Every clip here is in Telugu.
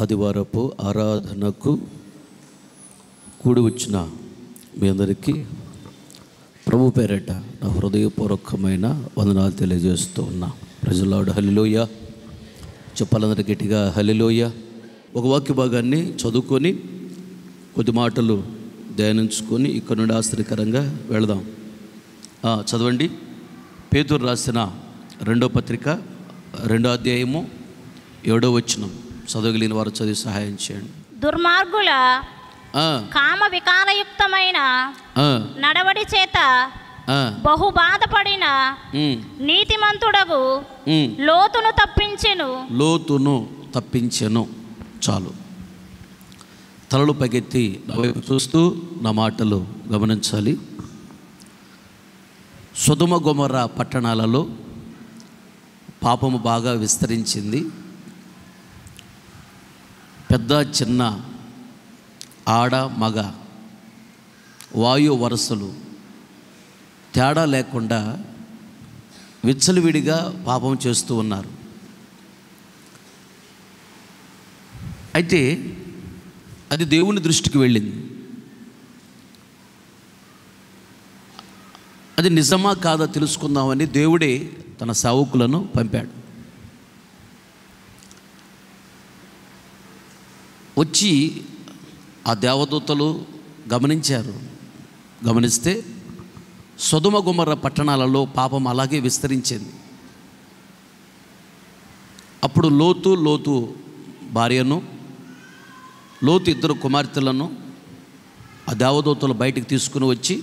ఆదివారపు ఆరాధనకు కూడి వచ్చిన మీ అందరికీ ప్రభు పేరట నా హృదయపూర్వకమైన వందనాలు తెలియజేస్తూ ఉన్నా. ప్రజలాడ హల్లెలూయా చెప్పాలందరూ గట్టిగా హల్లెలూయా. ఒక వాక్య భాగాన్ని చదువుకొని కొద్ది మాటలు ధ్యానించుకొని ఇక్కడ నుండి ఆశ్చర్యకరంగా వెళదాం. చదవండి, పేతురు రాసిన రెండో పత్రిక 2వ అధ్యాయము 7వ వచనం. చదవగలిగిన వారు చదివి సహాయం చేయండి. దుర్మార్గుల కామ వికారయుక్తమైన నడవడి చేత బహు బాధపడిన నీతిమంతుడగు లోతును తప్పించెను. చాలు, తలలు పగెత్తి నా వైపు చూస్తూ నా మాటలు గమనించాలి. సొదొమ గొమొర్రా పట్టణాలలో పాపము బాగా విస్తరించింది. పెద్ద చిన్న ఆడ మగ వాయు వరసలు తేడా లేకుండా విచ్చలవిడిగా పాపం చేస్తూ ఉన్నారు. అయితే అది దేవుని దృష్టికి వెళ్ళింది. అది నిజమా కాదా తెలుసుకుందామని దేవుడే తన సేవకులను పంపాడు. వచ్చి ఆ దేవదూతలు గమనిస్తే సొదొమ గొమొర్రా పట్టణాలలో పాపం అలాగే విస్తరించింది. అప్పుడు లోతు భార్యను, లోతు ఇద్దరు కుమార్తెలను ఆ దేవదూతలు బయటికి తీసుకుని వచ్చి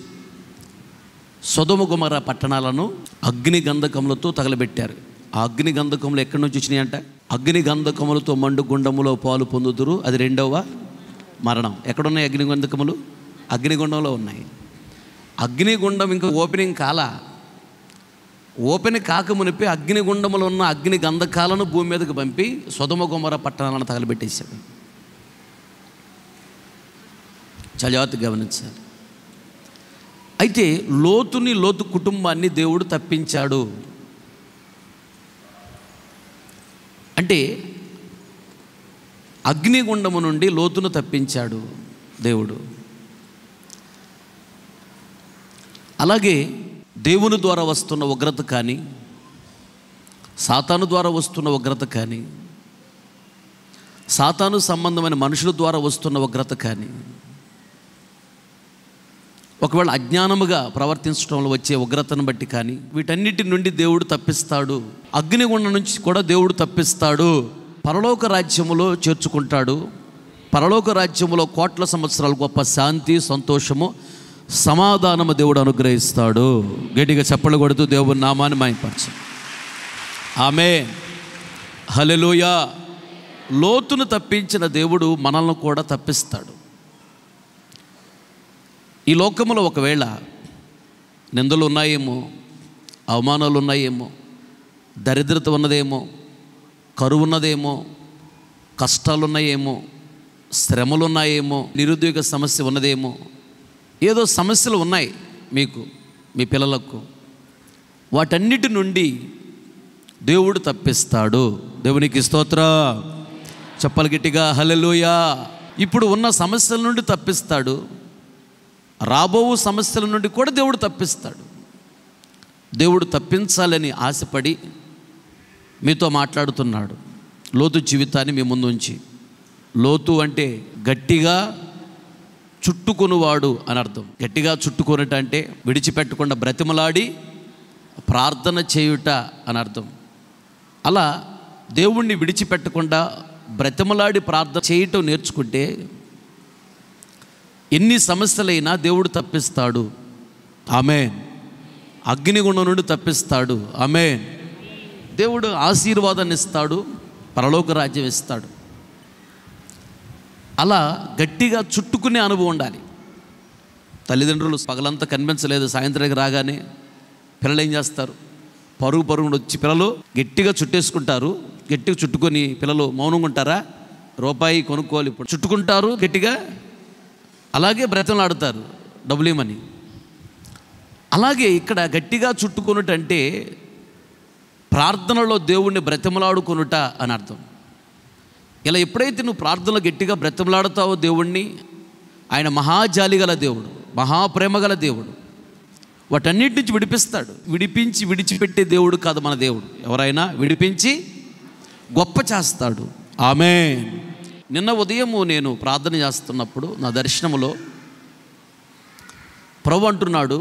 సొదొమ గొమొర్రా పట్టణాలను అగ్నిగంధకములతో తగలబెట్టారు. ఆ అగ్నిగంధకములు ఎక్కడి నుంచి వచ్చినాయి అంటే అగ్నిగంధకములతో మండుగుండములో పాలు పొందుదురు. అది 2వ మరణం. ఎక్కడున్నాయి అగ్నిగంధకములు? అగ్నిగుండంలో ఉన్నాయి. అగ్నిగుండం ఇంకా ఓపెనింగ్ కాల, ఓపెన్ కాకమునిపి అగ్నిగుండములు ఉన్న అగ్నిగంధకాలను భూమి మీదకి పంపి సొదొమ గొమొర్రా పట్టణాలను తగలబెట్టేశారు. చదివాత్ గమనించారు. అయితే లోతు కుటుంబాన్ని దేవుడు తప్పించాడు. అంటే అగ్నిగుండము నుండి లోతును తప్పించాడు దేవుడు. అలాగే దేవుని ద్వారా వస్తున్న ఉగ్రత కానీ, సాతాను ద్వారా వస్తున్న ఉగ్రత కానీ, సాతాను సంబంధమైన మనుషుల ద్వారా వస్తున్న ఉగ్రత కానీ, ఒకవేళ అజ్ఞానముగా ప్రవర్తించడంలో వచ్చే ఉగ్రతను బట్టి కానీ, వీటన్నిటి నుండి దేవుడు తప్పిస్తాడు. అగ్నిగుండం నుంచి కూడా దేవుడు తప్పిస్తాడు. పరలోక రాజ్యములో చేర్చుకుంటాడు. పరలోక రాజ్యములో కోట్ల సంవత్సరాల గొప్ప శాంతి, సంతోషము, సమాధానము దేవుడు అనుగ్రహిస్తాడు. గట్టిగా చప్పట్లు కొడుతూ దేవుని నామాన్ని మహిమపరచు. ఆమేన్, హల్లెలూయా. లోతును తప్పించిన దేవుడు మనల్ని కూడా తప్పిస్తాడు. ఈ లోకములో ఒకవేళ నిందలు ఉన్నాయేమో, అవమానాలు ఉన్నాయేమో, దరిద్రత ఉన్నదేమో, కరువు ఉన్నదేమో, కష్టాలు ఉన్నాయేమో, శ్రమలు ఉన్నాయేమో, నిరుద్యోగ సమస్య ఉన్నదేమో, ఏదో సమస్యలు ఉన్నాయి మీకు, మీ పిల్లలకు. వాటన్నిటి నుండి దేవుడు తప్పిస్తాడు. దేవునికి స్తోత్ర. చెప్పలు గట్టిగా హల్లెలూయా. ఇప్పుడు ఉన్న సమస్యల నుండి తప్పిస్తాడు. రాబో సమస్యల నుండి కూడా దేవుడు తప్పిస్తాడు. దేవుడు తప్పించాలని ఆశపడి మీతో మాట్లాడుతున్నాడు. లోతు జీవితాన్ని మీ ముందు ఉంచి, లోతు అంటే గట్టిగా చుట్టుకొనువాడు అని అర్థం. గట్టిగా చుట్టుకొనుట అంటే విడిచిపెట్టకుండా బ్రతిమలాడి ప్రార్థన చేయుట అని అర్థం. అలా దేవుణ్ణి విడిచిపెట్టకుండా బ్రతిమలాడి ప్రార్థన చేయటం నేర్చుకుంటే ఎన్ని సమస్యలైనా దేవుడు తప్పిస్తాడు. ఆమేన్. అగ్నిగుండం నుండి తప్పిస్తాడు. ఆమేన్. దేవుడు ఆశీర్వాదాన్ని ఇస్తాడు, పరలోక రాజ్యం ఇస్తాడు. అలా గట్టిగా చుట్టుకునే అనుభవం ఉండాలి. తల్లిదండ్రులు పగలంతా కనిపించలేదు, సాయంత్రానికి రాగానే పిల్లలు ఏం చేస్తారు? పరుగు వచ్చి పిల్లలు గట్టిగా చుట్టేసుకుంటారు. గట్టిగా చుట్టుకొని పిల్లలు మౌనంగా ఉంటారా? రూపాయి కొనుక్కోవాలి ఇప్పుడు చుట్టుకుంటారు గట్టిగా. అలాగే బ్రతిమలాడతారు డబ్బులు ఇవ్వమని. అలాగే ఇక్కడ గట్టిగా చుట్టుకొనుటంటే ప్రార్థనలో దేవుణ్ణి బ్రతిమలాడుకొనుట అని అర్థం. ఇలా ఎప్పుడైతే నువ్వు ప్రార్థనలో గట్టిగా బ్రతిమలాడుతావో దేవుణ్ణి, ఆయన మహాజాలి గల దేవుడు, మహాప్రేమ గల దేవుడు, వాటన్నిటి నుంచి విడిపిస్తాడు. విడిపించి విడిచిపెట్టే దేవుడు కాదు మన దేవుడు. ఎవరైనా విడిపించి గొప్ప చేస్తాడు. ఆమేన్. నిన్న ఉదయము నేను ప్రార్థన చేస్తున్నప్పుడు నా దర్శనములో ప్రభు అంటున్నాడు,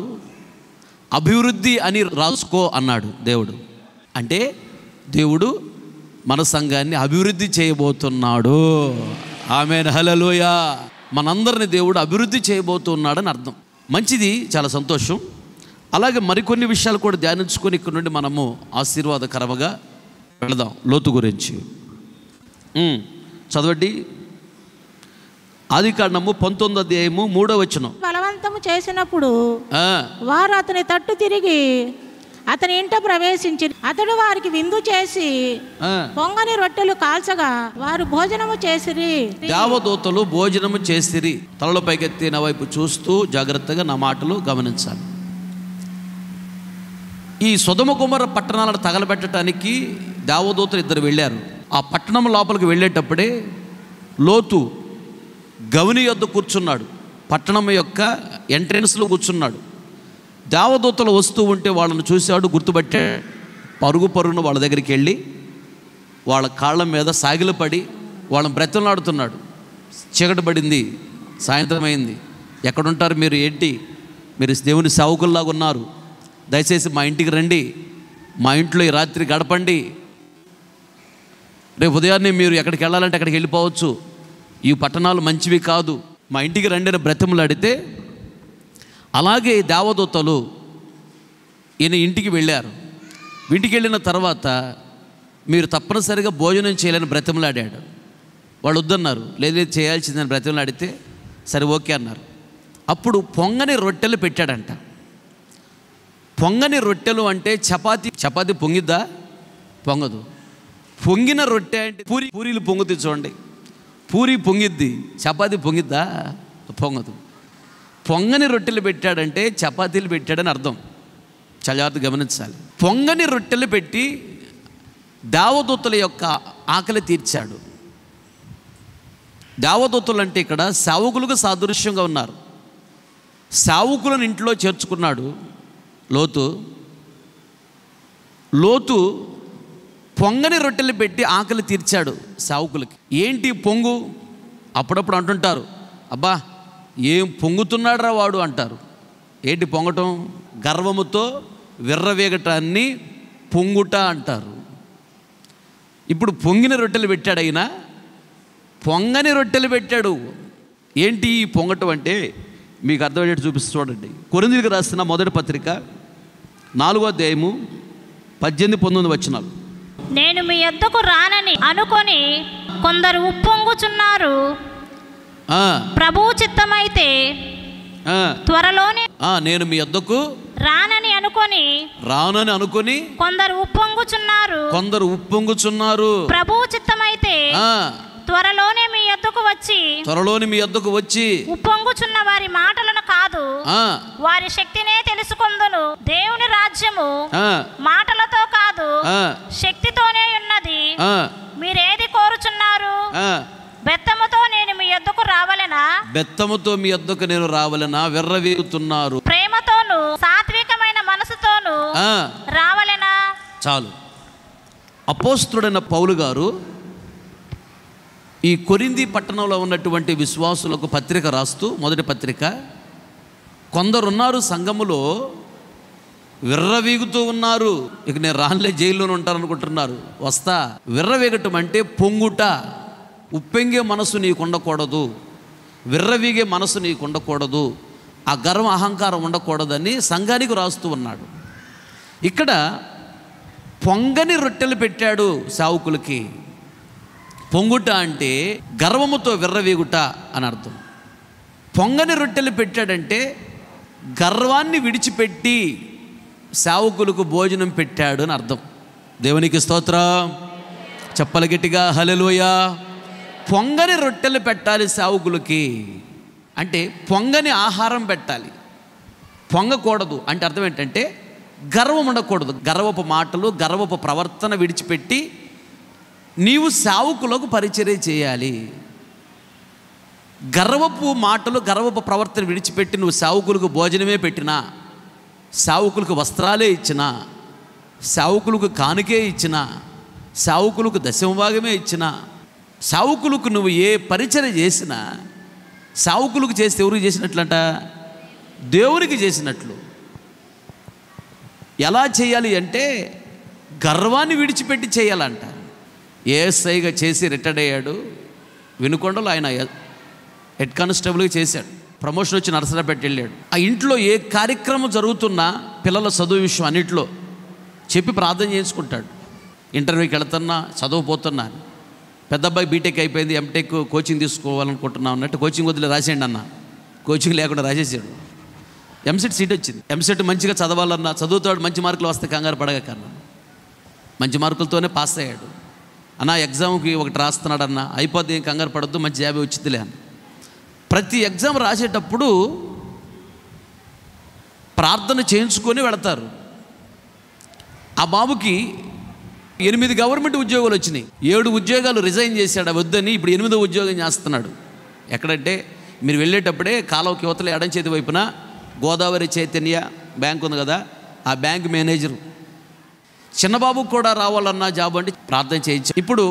అభివృద్ధి అని రాసుకో అన్నాడు దేవుడు. అంటే దేవుడు మన సంఘాన్ని అభివృద్ధి చేయబోతున్నాడు. ఆమేన్, హల్లెలూయా. మనందరిని దేవుడు అభివృద్ధి చేయబోతున్నాడని అర్థం. మంచిది, చాలా సంతోషం. అలాగే మరికొన్ని విషయాలు కూడా ధ్యానించుకొని ఇక్కడ నుండి మనము ఆశీర్వాదకరముగా వెళదాం. లోతు గురించి చదవండి. ఆదికాండము 19:3 బలవంతము చేసినప్పుడు వారు అతని తట్టు తిరిగి అతని ఇంట ప్రవేశించి అతడు వారికి విందు చేసి పొంగని రొట్టెలు కాల్చగా వారు భోజనము చేసిరి. దేవదూతలు భోజనము చేసిరి. తలలో పైకెత్తిన వైపు చూస్తూ జాగ్రత్తగా నా మాటలు గమనించాలి. ఈ సొదొమ గొమొర్రా పట్టణాలను తగలబెట్టడానికి దేవదూతలు ఇద్దరు వెళ్ళారు. ఆ పట్టణం లోపలికి వెళ్ళేటప్పుడే లోతు గవిని యొద్ద కూర్చున్నాడు. పట్టణం యొక్క ఎంట్రెన్స్లో కూర్చున్నాడు. దేవదూతలు వస్తూ ఉంటే వాళ్ళని చూశాడు, గుర్తుపట్టే పరుగున వాళ్ళ దగ్గరికి వెళ్ళి వాళ్ళ కాళ్ళ మీద సాగిలపడి వాళ్ళని బ్రతిమలాడుతున్నాడు. చీకటి పడింది, సాయంత్రం అయింది, ఎక్కడుంటారు మీరు, ఏంటి మీరు దేవుని సేవకుల్లాగా ఉన్నారు, దయచేసి మా ఇంటికి రండి, మా ఇంట్లో ఈ రాత్రి గడపండి, రేపు ఉదయాన్నే మీరు ఎక్కడికి వెళ్ళాలంటే అక్కడికి వెళ్ళిపోవచ్చు, ఈ పట్టణాలు మంచివి కాదు, మా ఇంటికి రండిన బ్రతిమలాడితే అలాగే దేవదూతలు ఈయన ఇంటికి వెళ్ళారు. ఇంటికి వెళ్ళిన తర్వాత మీరు తప్పనిసరిగా భోజనం చేయాలని బ్రతిమలాడాడు. వాళ్ళు వద్దన్నారు. లేదా చేయాల్సిందని బ్రతిమలాడితే సరే ఓకే అన్నారు. అప్పుడు పొంగని రొట్టెలు పెట్టాడంట. పొంగని రొట్టెలు అంటే చపాతి పొంగిద్దా? పొంగదు. పొంగిన రొట్టె అంటే పూరీలు పొంగుతూ చూడండి, పూరి పొంగిద్ది, చపాతి పొంగిద్దా? పొంగదు. పొంగని రొట్టెలు పెట్టాడంటే చపాతీలు పెట్టాడని అర్థం. చలార్ది గమనించాలి. పొంగని రొట్టెలు పెట్టి దేవదూతల యొక్క ఆకలి తీర్చాడు. దేవదూతలు అంటే ఇక్కడ సేవకులకు సాదృశ్యంగా ఉన్నారు. సేవకులను ఇంట్లో చేర్చుకున్నాడు లోతు. లోతు పొంగని రొట్టెలు పెట్టి ఆకలి తీర్చాడు సేవకులకి. ఏంటి పొంగు? అప్పుడప్పుడు అంటుంటారు, అబ్బా ఏం పొంగుతున్నాడు రా వాడు అంటారు. ఏంటి పొంగటం? గర్వముతో విర్రవేగటాన్ని పొంగుట అంటారు. ఇప్పుడు పొంగిన రొట్టెలు పెట్టాడు అయినా పొంగని రొట్టెలు పెట్టాడు. ఏంటి ఈ పొంగటం అంటే మీకు అర్థమయ్యేట్టు చూపిస్తూ చూడండి. కొరింథీయులకు రాసిన మొదటి పత్రిక 4:18-19 వచనాలు. నేను మీ యొద్దకు రానని అనుకొని కొందరు ఉప్పొంగుచున్నారు, ప్రభువు చిత్తమైతే త్వరలోనే నేను మీ యొద్దకు రానని అనుకొని కొందరు ఉప్పొంగుచున్నారు, ప్రభువు చిత్తమైతే త్వరలోనే మీ యొద్దకు వచ్చి ఉప్పొంగుచున్న వారి మాటలను కాదు వారి శక్తినే తెలుసుకుందును. దేవుని రాజ్యము మాటలతో కాదు శక్తితోనే ఉన్నది. మీరేది కోరుచున్నారు? బెత్తముతో నేను మీ యొద్దకు రావలెనా? వెర్రవేగుతున్నారు. ప్రేమతోను సాత్వికమైన మనసుతోను రావలెనా? చాలు. అపోస్తుడైన పౌలు గారు ఈ కొరింథీ పట్టణంలో ఉన్నటువంటి విశ్వాసులకు పత్రిక రాస్తూ మొదటి పత్రిక, కొందరున్నారు సంఘములో విర్రవీగుతూ ఉన్నారు, ఇక నేను రానులే జైల్లోనే ఉంటారనుకుంటున్నారు, వస్తా. విర్రవేగటం అంటే పొంగుట. ఉప్పెంగే మనసు నీకు ఉండకూడదు, విర్రవీగే మనసు నీకు ఉండకూడదు, ఆ గర్వ అహంకారం ఉండకూడదని సంఘానికి రాస్తూ ఉన్నాడు. ఇక్కడ పొంగని రొట్టెలు పెట్టాడు సేవకులకి. పొంగుట అంటే గర్వముతో విర్రవీగుట అని అర్థం. పొంగని రొట్టెలు పెట్టాడంటే గర్వాన్ని విడిచిపెట్టి సేవకులకు భోజనం పెట్టాడు అని అర్థం. దేవునికి స్తోత్రం. చెప్పల గట్టిగా హల్లెలూయా. పొంగని రొట్టెలు పెట్టాలి సేవకులకి అంటే పొంగని ఆహారం పెట్టాలి, పొంగకూడదు. అంటే అర్థం ఏంటంటే గర్వం ఉండకూడదు. గర్వపు మాటలు గర్వపు ప్రవర్తన విడిచిపెట్టి నీవు సావుకులకు పరిచర్య చేయాలి. గర్వపు మాటలు గర్వపు ప్రవర్తన విడిచిపెట్టి నువ్వు సావుకులకు భోజనమే పెట్టినా, సావుకులకు వస్త్రాలే ఇచ్చినా, సావుకులకు కానుకే ఇచ్చినా, సావుకులకు దశమభాగమే ఇచ్చినా, సావుకులకు నువ్వు ఏ పరిచర్య చేసినా సావుకులకు చేస్తే ఎవరికి చేసినట్లంట? దేవునికి చేసినట్లు. ఎలా చేయాలి అంటే గర్వాన్ని విడిచిపెట్టి చేయాలంట. ఏఎస్ఐగా చేసి రిటైర్డ్ అయ్యాడు. వినుకొండలో ఆయన హెడ్ కానిస్టేబుల్గా చేశాడు. ప్రమోషన్ వచ్చి నరసరావుపేట వెళ్ళాడు. ఆ ఇంట్లో ఏ కార్యక్రమం జరుగుతున్నా పిల్లల చదువు విషయం అన్నింటిలో చెప్పి ప్రార్థన చేయించుకుంటాడు. ఇంటర్వ్యూకి వెళుతున్నా, చదవపోతున్నా, పెద్ద అబ్బాయి బీటెక్ అయిపోయింది, ఎంటెక్ కోచింగ్ తీసుకోవాలనుకుంటున్నా అన్నట్టు కోచింగ్ వదిలే రాసేయండి అన్న. కోచింగ్ లేకుండా రాసేసాడు. ఎంసెట్ సీట్ వచ్చింది. ఎంసెట్ మంచిగా చదవాలన్నా, చదువుతాడు, మంచి మార్కులు వస్తే కంగారు పడగా కన్నా మంచి మార్కులతోనే పాస్ అయ్యాడు. అన్న ఎగ్జామ్కి ఒకటి రాస్తున్నాడన్న, అయిపోద్ది, ఏం కంగారు పడద్దు, మంచి జాబ్ వచ్చిందిలే అన్న. ప్రతి ఎగ్జామ్ రాసేటప్పుడు ప్రార్థన చేయించుకొని వెళతారు. ఆ బాబుకి 8 గవర్నమెంట్ ఉద్యోగాలు వచ్చినాయి. 7 ఉద్యోగాలు రిజైన్ చేశాడు వద్దని. ఇప్పుడు 8వ ఉద్యోగం చేస్తున్నాడు. ఎక్కడంటే మీరు వెళ్ళేటప్పుడే కాలువకి యువతల ఎడం చేతి వైపున గోదావరి చైతన్య బ్యాంక్ ఉంది కదా, ఆ బ్యాంక్ మేనేజరు. చిన్నబాబు కూడా రావాలన్న జాబ్ అంటే ప్రార్థన చేయించాడు. ఇప్పుడు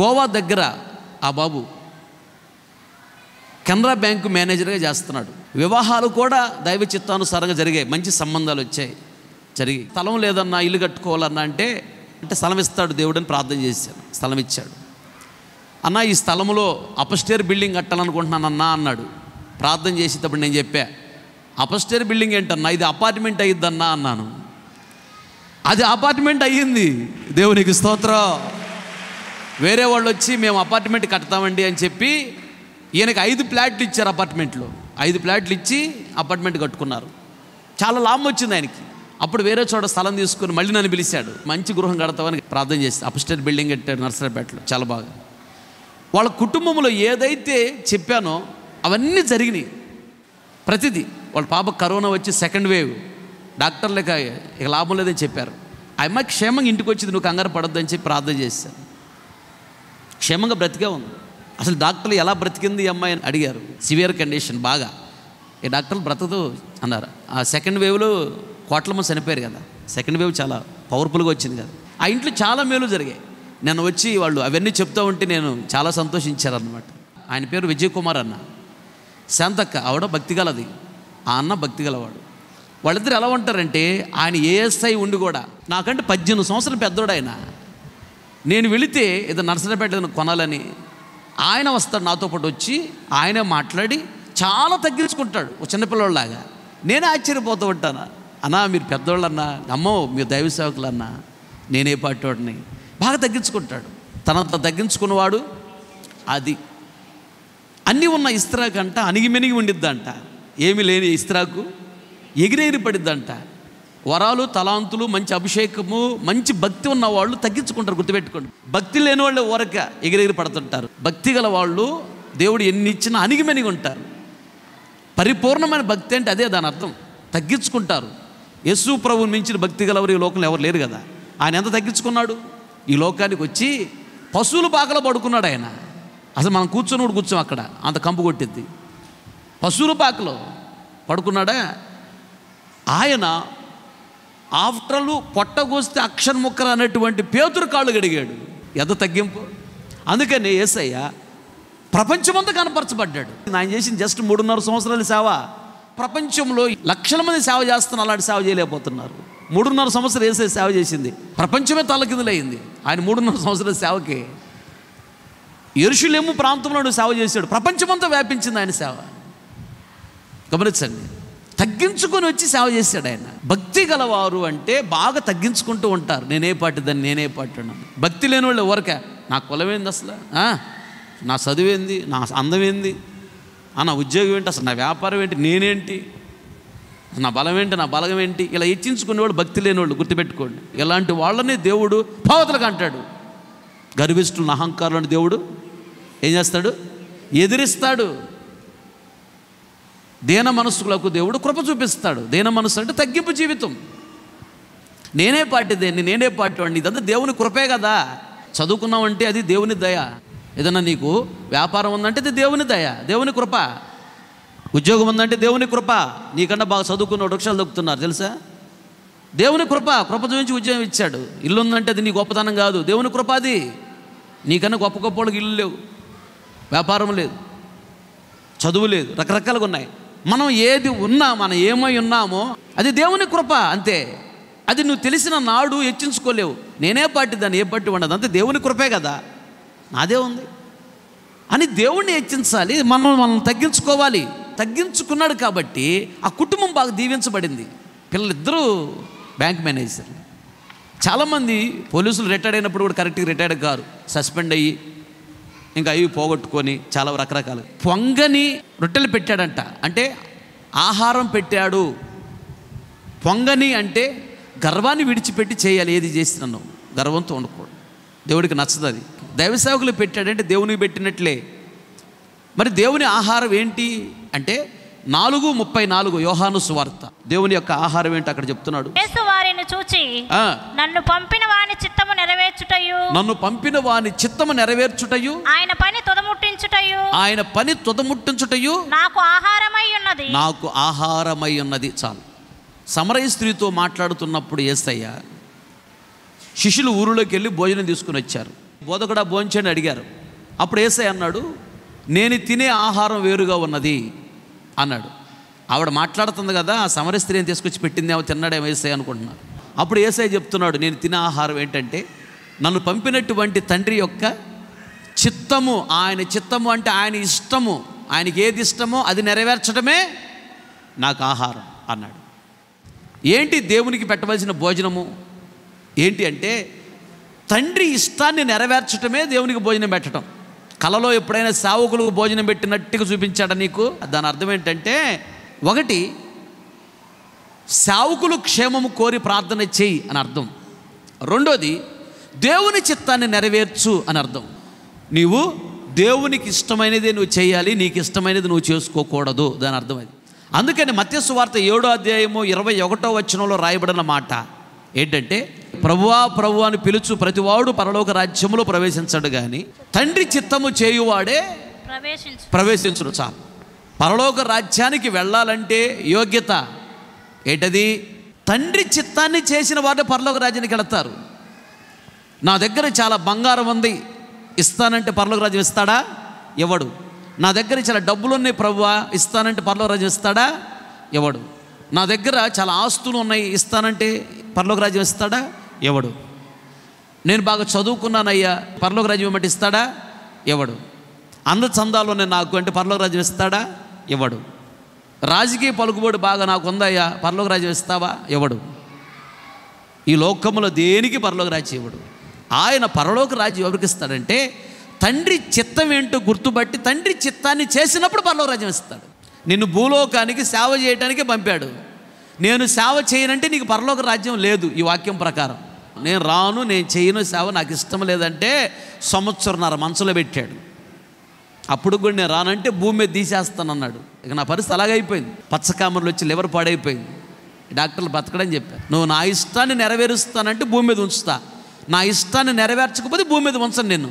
గోవా దగ్గర ఆ బాబు కెనరా బ్యాంకు మేనేజర్గా చేస్తున్నాడు. వివాహాలు కూడా దైవ చిత్తానుసారంగా జరిగాయి. మంచి సంబంధాలు వచ్చాయి. జరిగి స్థలం లేదన్నా, ఇల్లు కట్టుకోవాలన్నా అంటే స్థలం ఇస్తాడు దేవుడని ప్రార్థన చేశాను. స్థలం ఇచ్చాడు. అన్న ఈ స్థలంలో అపస్టేర్ బిల్డింగ్ కట్టాలనుకుంటున్నానన్నా అన్నాడు. ప్రార్థన చేసేటప్పుడు నేను చెప్పా, అపస్టేర్ బిల్డింగ్ ఏంటన్నా, ఇది అపార్ట్మెంట్ అయ్యిద్దన్నా అన్నాను. అది అపార్ట్మెంట్ అయ్యింది. దేవునికి స్తోత్రం. వేరే వాళ్ళు వచ్చి మేము అపార్ట్మెంట్ కడతామండి అని చెప్పి ఈయనకి 5 ఫ్లాట్లు ఇచ్చారు. అపార్ట్మెంట్లో 5 ఫ్లాట్లు ఇచ్చి అపార్ట్మెంట్ కట్టుకున్నారు. చాలా లాభం వచ్చింది ఆయనకి. అప్పుడు వేరే చోట స్థలం తీసుకుని మళ్ళీ నన్ను పిలిచాడు. మంచి గృహం కడతామని ప్రార్థన చేసి అప్స్టేర్ బిల్డింగ్ కట్టాడు నర్సరావుపేటలో. చాలా బాగా వాళ్ళ కుటుంబంలో ఏదైతే చెప్పానో అవన్నీ జరిగినాయి. ప్రతిదీ. వాళ్ళ పాప కరోనా వచ్చి 2nd వేవ్, డాక్టర్లకి ఇక లాభం లేదని చెప్పారు. ఆ అమ్మాయి క్షేమంగా ఇంటికి వచ్చింది. నువ్వు కంగారు పడొద్దని చెప్పి ప్రార్థన చేశాను. క్షేమంగా బ్రతికే ఉంది. అసలు డాక్టర్లు ఎలా బ్రతికింది అమ్మాయి అని అడిగారు. సివియర్ కండిషన్ బాగా, ఈ డాక్టర్లు బ్రతకదు అన్నారు. ఆ 2nd వేవ్లో కోట్ల మంది చనిపోయారు కదా. 2nd వేవ్ చాలా పవర్ఫుల్గా వచ్చింది కదా. ఆ ఇంట్లో చాలా మేలు జరిగాయి. నేను వచ్చి వాళ్ళు అవన్నీ చెప్తూ ఉంటే నేను చాలా సంతోషించారనమాట. ఆయన పేరు విజయ్ కుమార్ అన్న. శాంతక్క ఆవిడ భక్తిగలది, ఆ అన్న భక్తిగలవాడు. వాళ్ళిద్దరు ఎలా ఉంటారంటే ఆయన ఏఎస్ఐ ఉండి కూడా, నాకంటే 18 సంవత్సరాలు పెద్దోడు ఆయన. నేను వెళితే ఏదో నర్సరావుపేట కొనాలని ఆయన వస్తాడు నాతో పాటు వచ్చి. ఆయనే మాట్లాడి చాలా తగ్గించుకుంటాడు ఒక చిన్నపిల్లవాళ్ళలాగా. నేనే ఆశ్చర్యపోతూ ఉంటాను. అన్నా మీరు పెద్దవాళ్ళన్నా, అమ్మో మీరు దైవ సేవకులన్నా, నేనే పాటోడిని. బాగా తగ్గించుకుంటాడు. తనంత తగ్గించుకున్నవాడు. అది అన్నీ ఉన్న ఇస్త్రాకు అంట అణిగిమెనిగి ఉండిద్దంట. ఏమి లేని ఇస్త్రాకు ఎగిరెగిరి పడిద్దంట. వరాలు, తలాంతులు, మంచి అభిషేకము, మంచి భక్తి ఉన్నవాళ్ళు తగ్గించుకుంటారు. గుర్తుపెట్టుకోండి, భక్తి లేని వాళ్ళు ఊరక ఎగిరెగిరి పడుతుంటారు. భక్తి గల వాళ్ళు దేవుడు ఎన్ని ఇచ్చినా అణిగిమెనిగి ఉంటారు. పరిపూర్ణమైన భక్తి అంటే అదే దాని అర్థం. తగ్గించుకుంటారు. యేసు ప్రభువుని మించిన భక్తి గలవరు ఈ లోకంలో ఎవరు లేరు కదా. ఆయన ఎంత తగ్గించుకున్నాడు. ఈ లోకానికి వచ్చి పశువులు పాకలో పడుకున్నాడు ఆయన. అసలు మనం కూర్చోం అక్కడ, అంత కంపు కొట్టిద్ది. పశువుల పాకలో పడుకున్నాడా ఆయన. ఆఫ్టర్లు పొట్టగోస్తే అక్షన్ముక్కర అనేటువంటి పేతురు కాళ్ళు గడిగాడు. ఎంత తగ్గింపు. అందుకని యేసయ్య ప్రపంచమంతా కనపరచబడ్డాడు. ఆయన చేసిన జస్ట్ 3.5 సంవత్సరాల సేవ. ప్రపంచంలో లక్షల మంది సేవ చేస్తున్నారు, అలాంటి సేవ చేయలేకపోతున్నారు. 3.5 సంవత్సరాలు యేసే సేవ చేసింది. ప్రపంచమే తలకిందులైంది ఆయన 3.5 సంవత్సరాల సేవకి. యెరూషలేము ప్రాంతంలో సేవ చేశాడు. ప్రపంచమంతా వ్యాపించింది ఆయన సేవ. గమనించండి, తగ్గించుకొని వచ్చి సేవ చేశాడు ఆయన. భక్తి గలవారు అంటే బాగా తగ్గించుకుంటూ ఉంటారు. నేనే పాటిదని, నేనే పాటున్నాను. భక్తి లేని వాళ్ళు ఎవరికే, నా కులమేంది అసలు, నా చదువేంది, నా అందమేంది, నా ఉద్యోగం ఏంటి, అసలు నా వ్యాపారం ఏంటి, నేనేంటి, నా బలం ఏంటి, నా బలగం ఏంటి, ఇలా హెచ్చించుకునేవాళ్ళు భక్తి లేనివాళ్ళు. గుర్తుపెట్టుకోండి, ఇలాంటి వాళ్ళనే దేవుడు పావతలకు అంటాడు. గర్విష్ఠులను, అహంకారులను దేవుడు ఏం చేస్తాడు? ఎదిరిస్తాడు. దీన మనసులకు దేవుడు కృప చూపిస్తాడు. దీన మనసు అంటే తగ్గింపు జీవితం. నేనే పాటిదేని, నేనే పాటివాడిని, ఇదంతా దేవుని కృపే కదా. చదువుకున్నామంటే అది దేవుని దయ. ఏదన్నా నీకు వ్యాపారం ఉందంటే అది దేవుని దయ, దేవుని కృప. ఉద్యోగం ఉందంటే దేవుని కృప. నీకన్నా బాగా చదువుకున్న వృక్షాలు దొక్కుతున్నారు తెలుసా, దేవుని కృప. కృప చూపించి ఉద్యోగం ఇచ్చాడు. ఇల్లు ఉందంటే అది నీ గొప్పతనం కాదు, దేవుని కృప. అది నీకన్నా గొప్ప గొప్ప వాళ్ళకి ఇల్లు లేవు, వ్యాపారం లేదు, చదువు లేదు, రకరకాలుగా ఉన్నాయి. మనం ఏది ఉన్నా, మనం ఏమై ఉన్నామో అది దేవుని కృప అంతే. అది నువ్వు తెలిసిన నాడు హెచ్చించుకోలేవు. నేనే పాటి దాన్ని, ఏ పట్టి ఉండదు, అంతే దేవుని కృపే కదా, నాదే ఉంది అని దేవుణ్ణి హెచ్చించాలి. మనం తగ్గించుకోవాలి. తగ్గించుకున్నాడు కాబట్టి ఆ కుటుంబం బాగా దీవించబడింది. పిల్లలిద్దరూ బ్యాంక్ మేనేజర్లు. చాలామంది పోలీసులు రిటైర్డ్ అయినప్పుడు కూడా కరెక్ట్గా రిటైర్డ్ కారు, సస్పెండ్ అయ్యి ఇంకా అవి పోగొట్టుకొని చాలా రకరకాలు. పొంగని రొట్టెలు పెట్టాడంట, అంటే ఆహారం పెట్టాడు. పొంగని అంటే గర్వాన్ని విడిచిపెట్టి చేయాలి, ఏది చేస్తున్నాను గర్వంతో ఉండకూడదు, దేవుడికి నచ్చదు. అది దైవ సేవకులు పెట్టాడంటే దేవునికి పెట్టినట్లే. మరి దేవుని ఆహారం ఏంటి అంటే 4:34 యోహాను సువార్త దేవుని యొక్క ఆహారం ఏంటి అక్కడ చెప్తున్నాడు. యేసు వారిని చూచి నన్ను పంపిన వాని చిత్తము నెరవేర్చుటయు ఆయన పని తొదముట్టించుటయు నాకు ఆహారమై ఉన్నది. చాలు. సమరయ స్త్రీతో మాట్లాడుతున్నప్పుడు యేసయ్య శిష్యులు ఊరిలోకి వెళ్ళి భోజనం తీసుకుని వచ్చారు. బోధకుడా భోంచండి అడిగారు. అప్పుడు యేసయ్య అన్నాడు, నేను తినే ఆహారం వేరుగా ఉన్నది అన్నాడు. ఆవిడ మాట్లాడుతుంది కదా, ఆ సమరయ స్త్రీని తీసుకొచ్చి పెట్టిందేమో, తిన్నాడేమో యేసయ్య అనుకుంటున్నారు. అప్పుడు యేసయ్య చెప్తున్నాడు, నేను తినే ఆహారం ఏంటంటే నన్ను పంపినటువంటి తండ్రి యొక్క చిత్తము. ఆయన చిత్తము అంటే ఆయన ఇష్టము, ఆయనకి ఏది ఇష్టమో అది నెరవేర్చడమే నాకు ఆహారం అన్నాడు. ఏంటి దేవునికి పెట్టవలసిన భోజనము ఏంటి అంటే తండ్రి ఇష్టాన్ని నెరవేర్చడమే దేవునికి భోజనం పెట్టడం. కళలో ఎప్పుడైనా సేవకులకు భోజనం పెట్టినట్టుగా చూపించాడా నీకు? దాని అర్థం ఏంటంటే, ఒకటి సేవకులు క్షేమము కోరి ప్రార్థన చేయి అని అర్థం. రెండోది దేవుని చిత్తాన్ని నెరవేర్చు అని అర్థం. నీవు దేవునికి ఇష్టమైనదే నువ్వు చేయాలి, నీకు ఇష్టమైనది నువ్వు చేసుకోకూడదు, దాని అర్థం అది. అందుకని మత్తయి సువార్త 7:21 రాయబడిన మాట ఏంటంటే, ప్రభువా ప్రభువా అని పిలుచు ప్రతివాడు పరలోక రాజ్యములో ప్రవేశించడు కానీ తండ్రి చిత్తము చేయువాడే ప్రవేశించును. చాలు. పరలోక రాజ్యానికి వెళ్ళాలంటే యోగ్యత ఏంటది? తండ్రి చిత్తాన్ని చేసిన వాడే పరలోక రాజ్యానికి వెళతారు. నా దగ్గర చాలా బంగారం ఉంది, ఇస్తానంటే పరలోక రాజ్యం ఇస్తాడా? ఎవడు. నా దగ్గర చాలా డబ్బులు ఉన్నాయి ప్రభువా, ఇస్తానంటే పరలోక రాజ్యం ఇస్తాడా? ఎవడు. నా దగ్గర చాలా ఆస్తులు ఉన్నాయి, ఇస్తానంటే పరలోక రాజ్యం ఇస్తాడా? ఎవడు. నేను బాగా చదువుకున్నానయ్యా, పరలోక రాజ్యం ఇవ్వమంటే ఇస్తాడా? ఎవడు. అందచందాలు ఉన్నాయి నాకు అంటే పరలోక రాజ్యం ఇస్తాడా? ఎవడు. రాజకీయ పలుకుబడి బాగా నాకు ఉందయ్యా, పరలోక రాజ్యం ఇస్తావా? ఎవడు. ఈ లోకంలో దేనికి పరలోక రాజ్యం ఇవ్వడు. ఆయన పరలోక రాజ్యం ఎవరికి ఇస్తాడంటే తండ్రి చిత్తం ఏంటో గుర్తుపట్టి తండ్రి చిత్తాన్ని చేసినప్పుడు పరలోక రాజ్యం ఇస్తాడు. నిన్ను భూలోకానికి సేవ చేయడానికే పంపాడు. నేను సేవ చేయనంటే నీకు పరలోక రాజ్యం లేదు. ఈ వాక్యం ప్రకారం నేను రాను, నేను చేయను సేవ, నాకు ఇష్టం లేదంటే 1.5 సంవత్సరాలు మనసులో పెట్టాడు. అప్పుడు కూడా నేను రానంటే భూమి మీద తీసేస్తానన్నాడు. ఇక నా పరిస్థితి అలాగైపోయింది. పచ్చకామర్లు వచ్చి లివర్ పాడైపోయింది. డాక్టర్లు బతకడని చెప్పారు. నువ్వు నా ఇష్టాన్ని నెరవేరుస్తానంటే భూమి మీద ఉంచుతా, నా ఇష్టాన్ని నెరవేర్చకపోతే భూమి మీద ఉంచను. నేను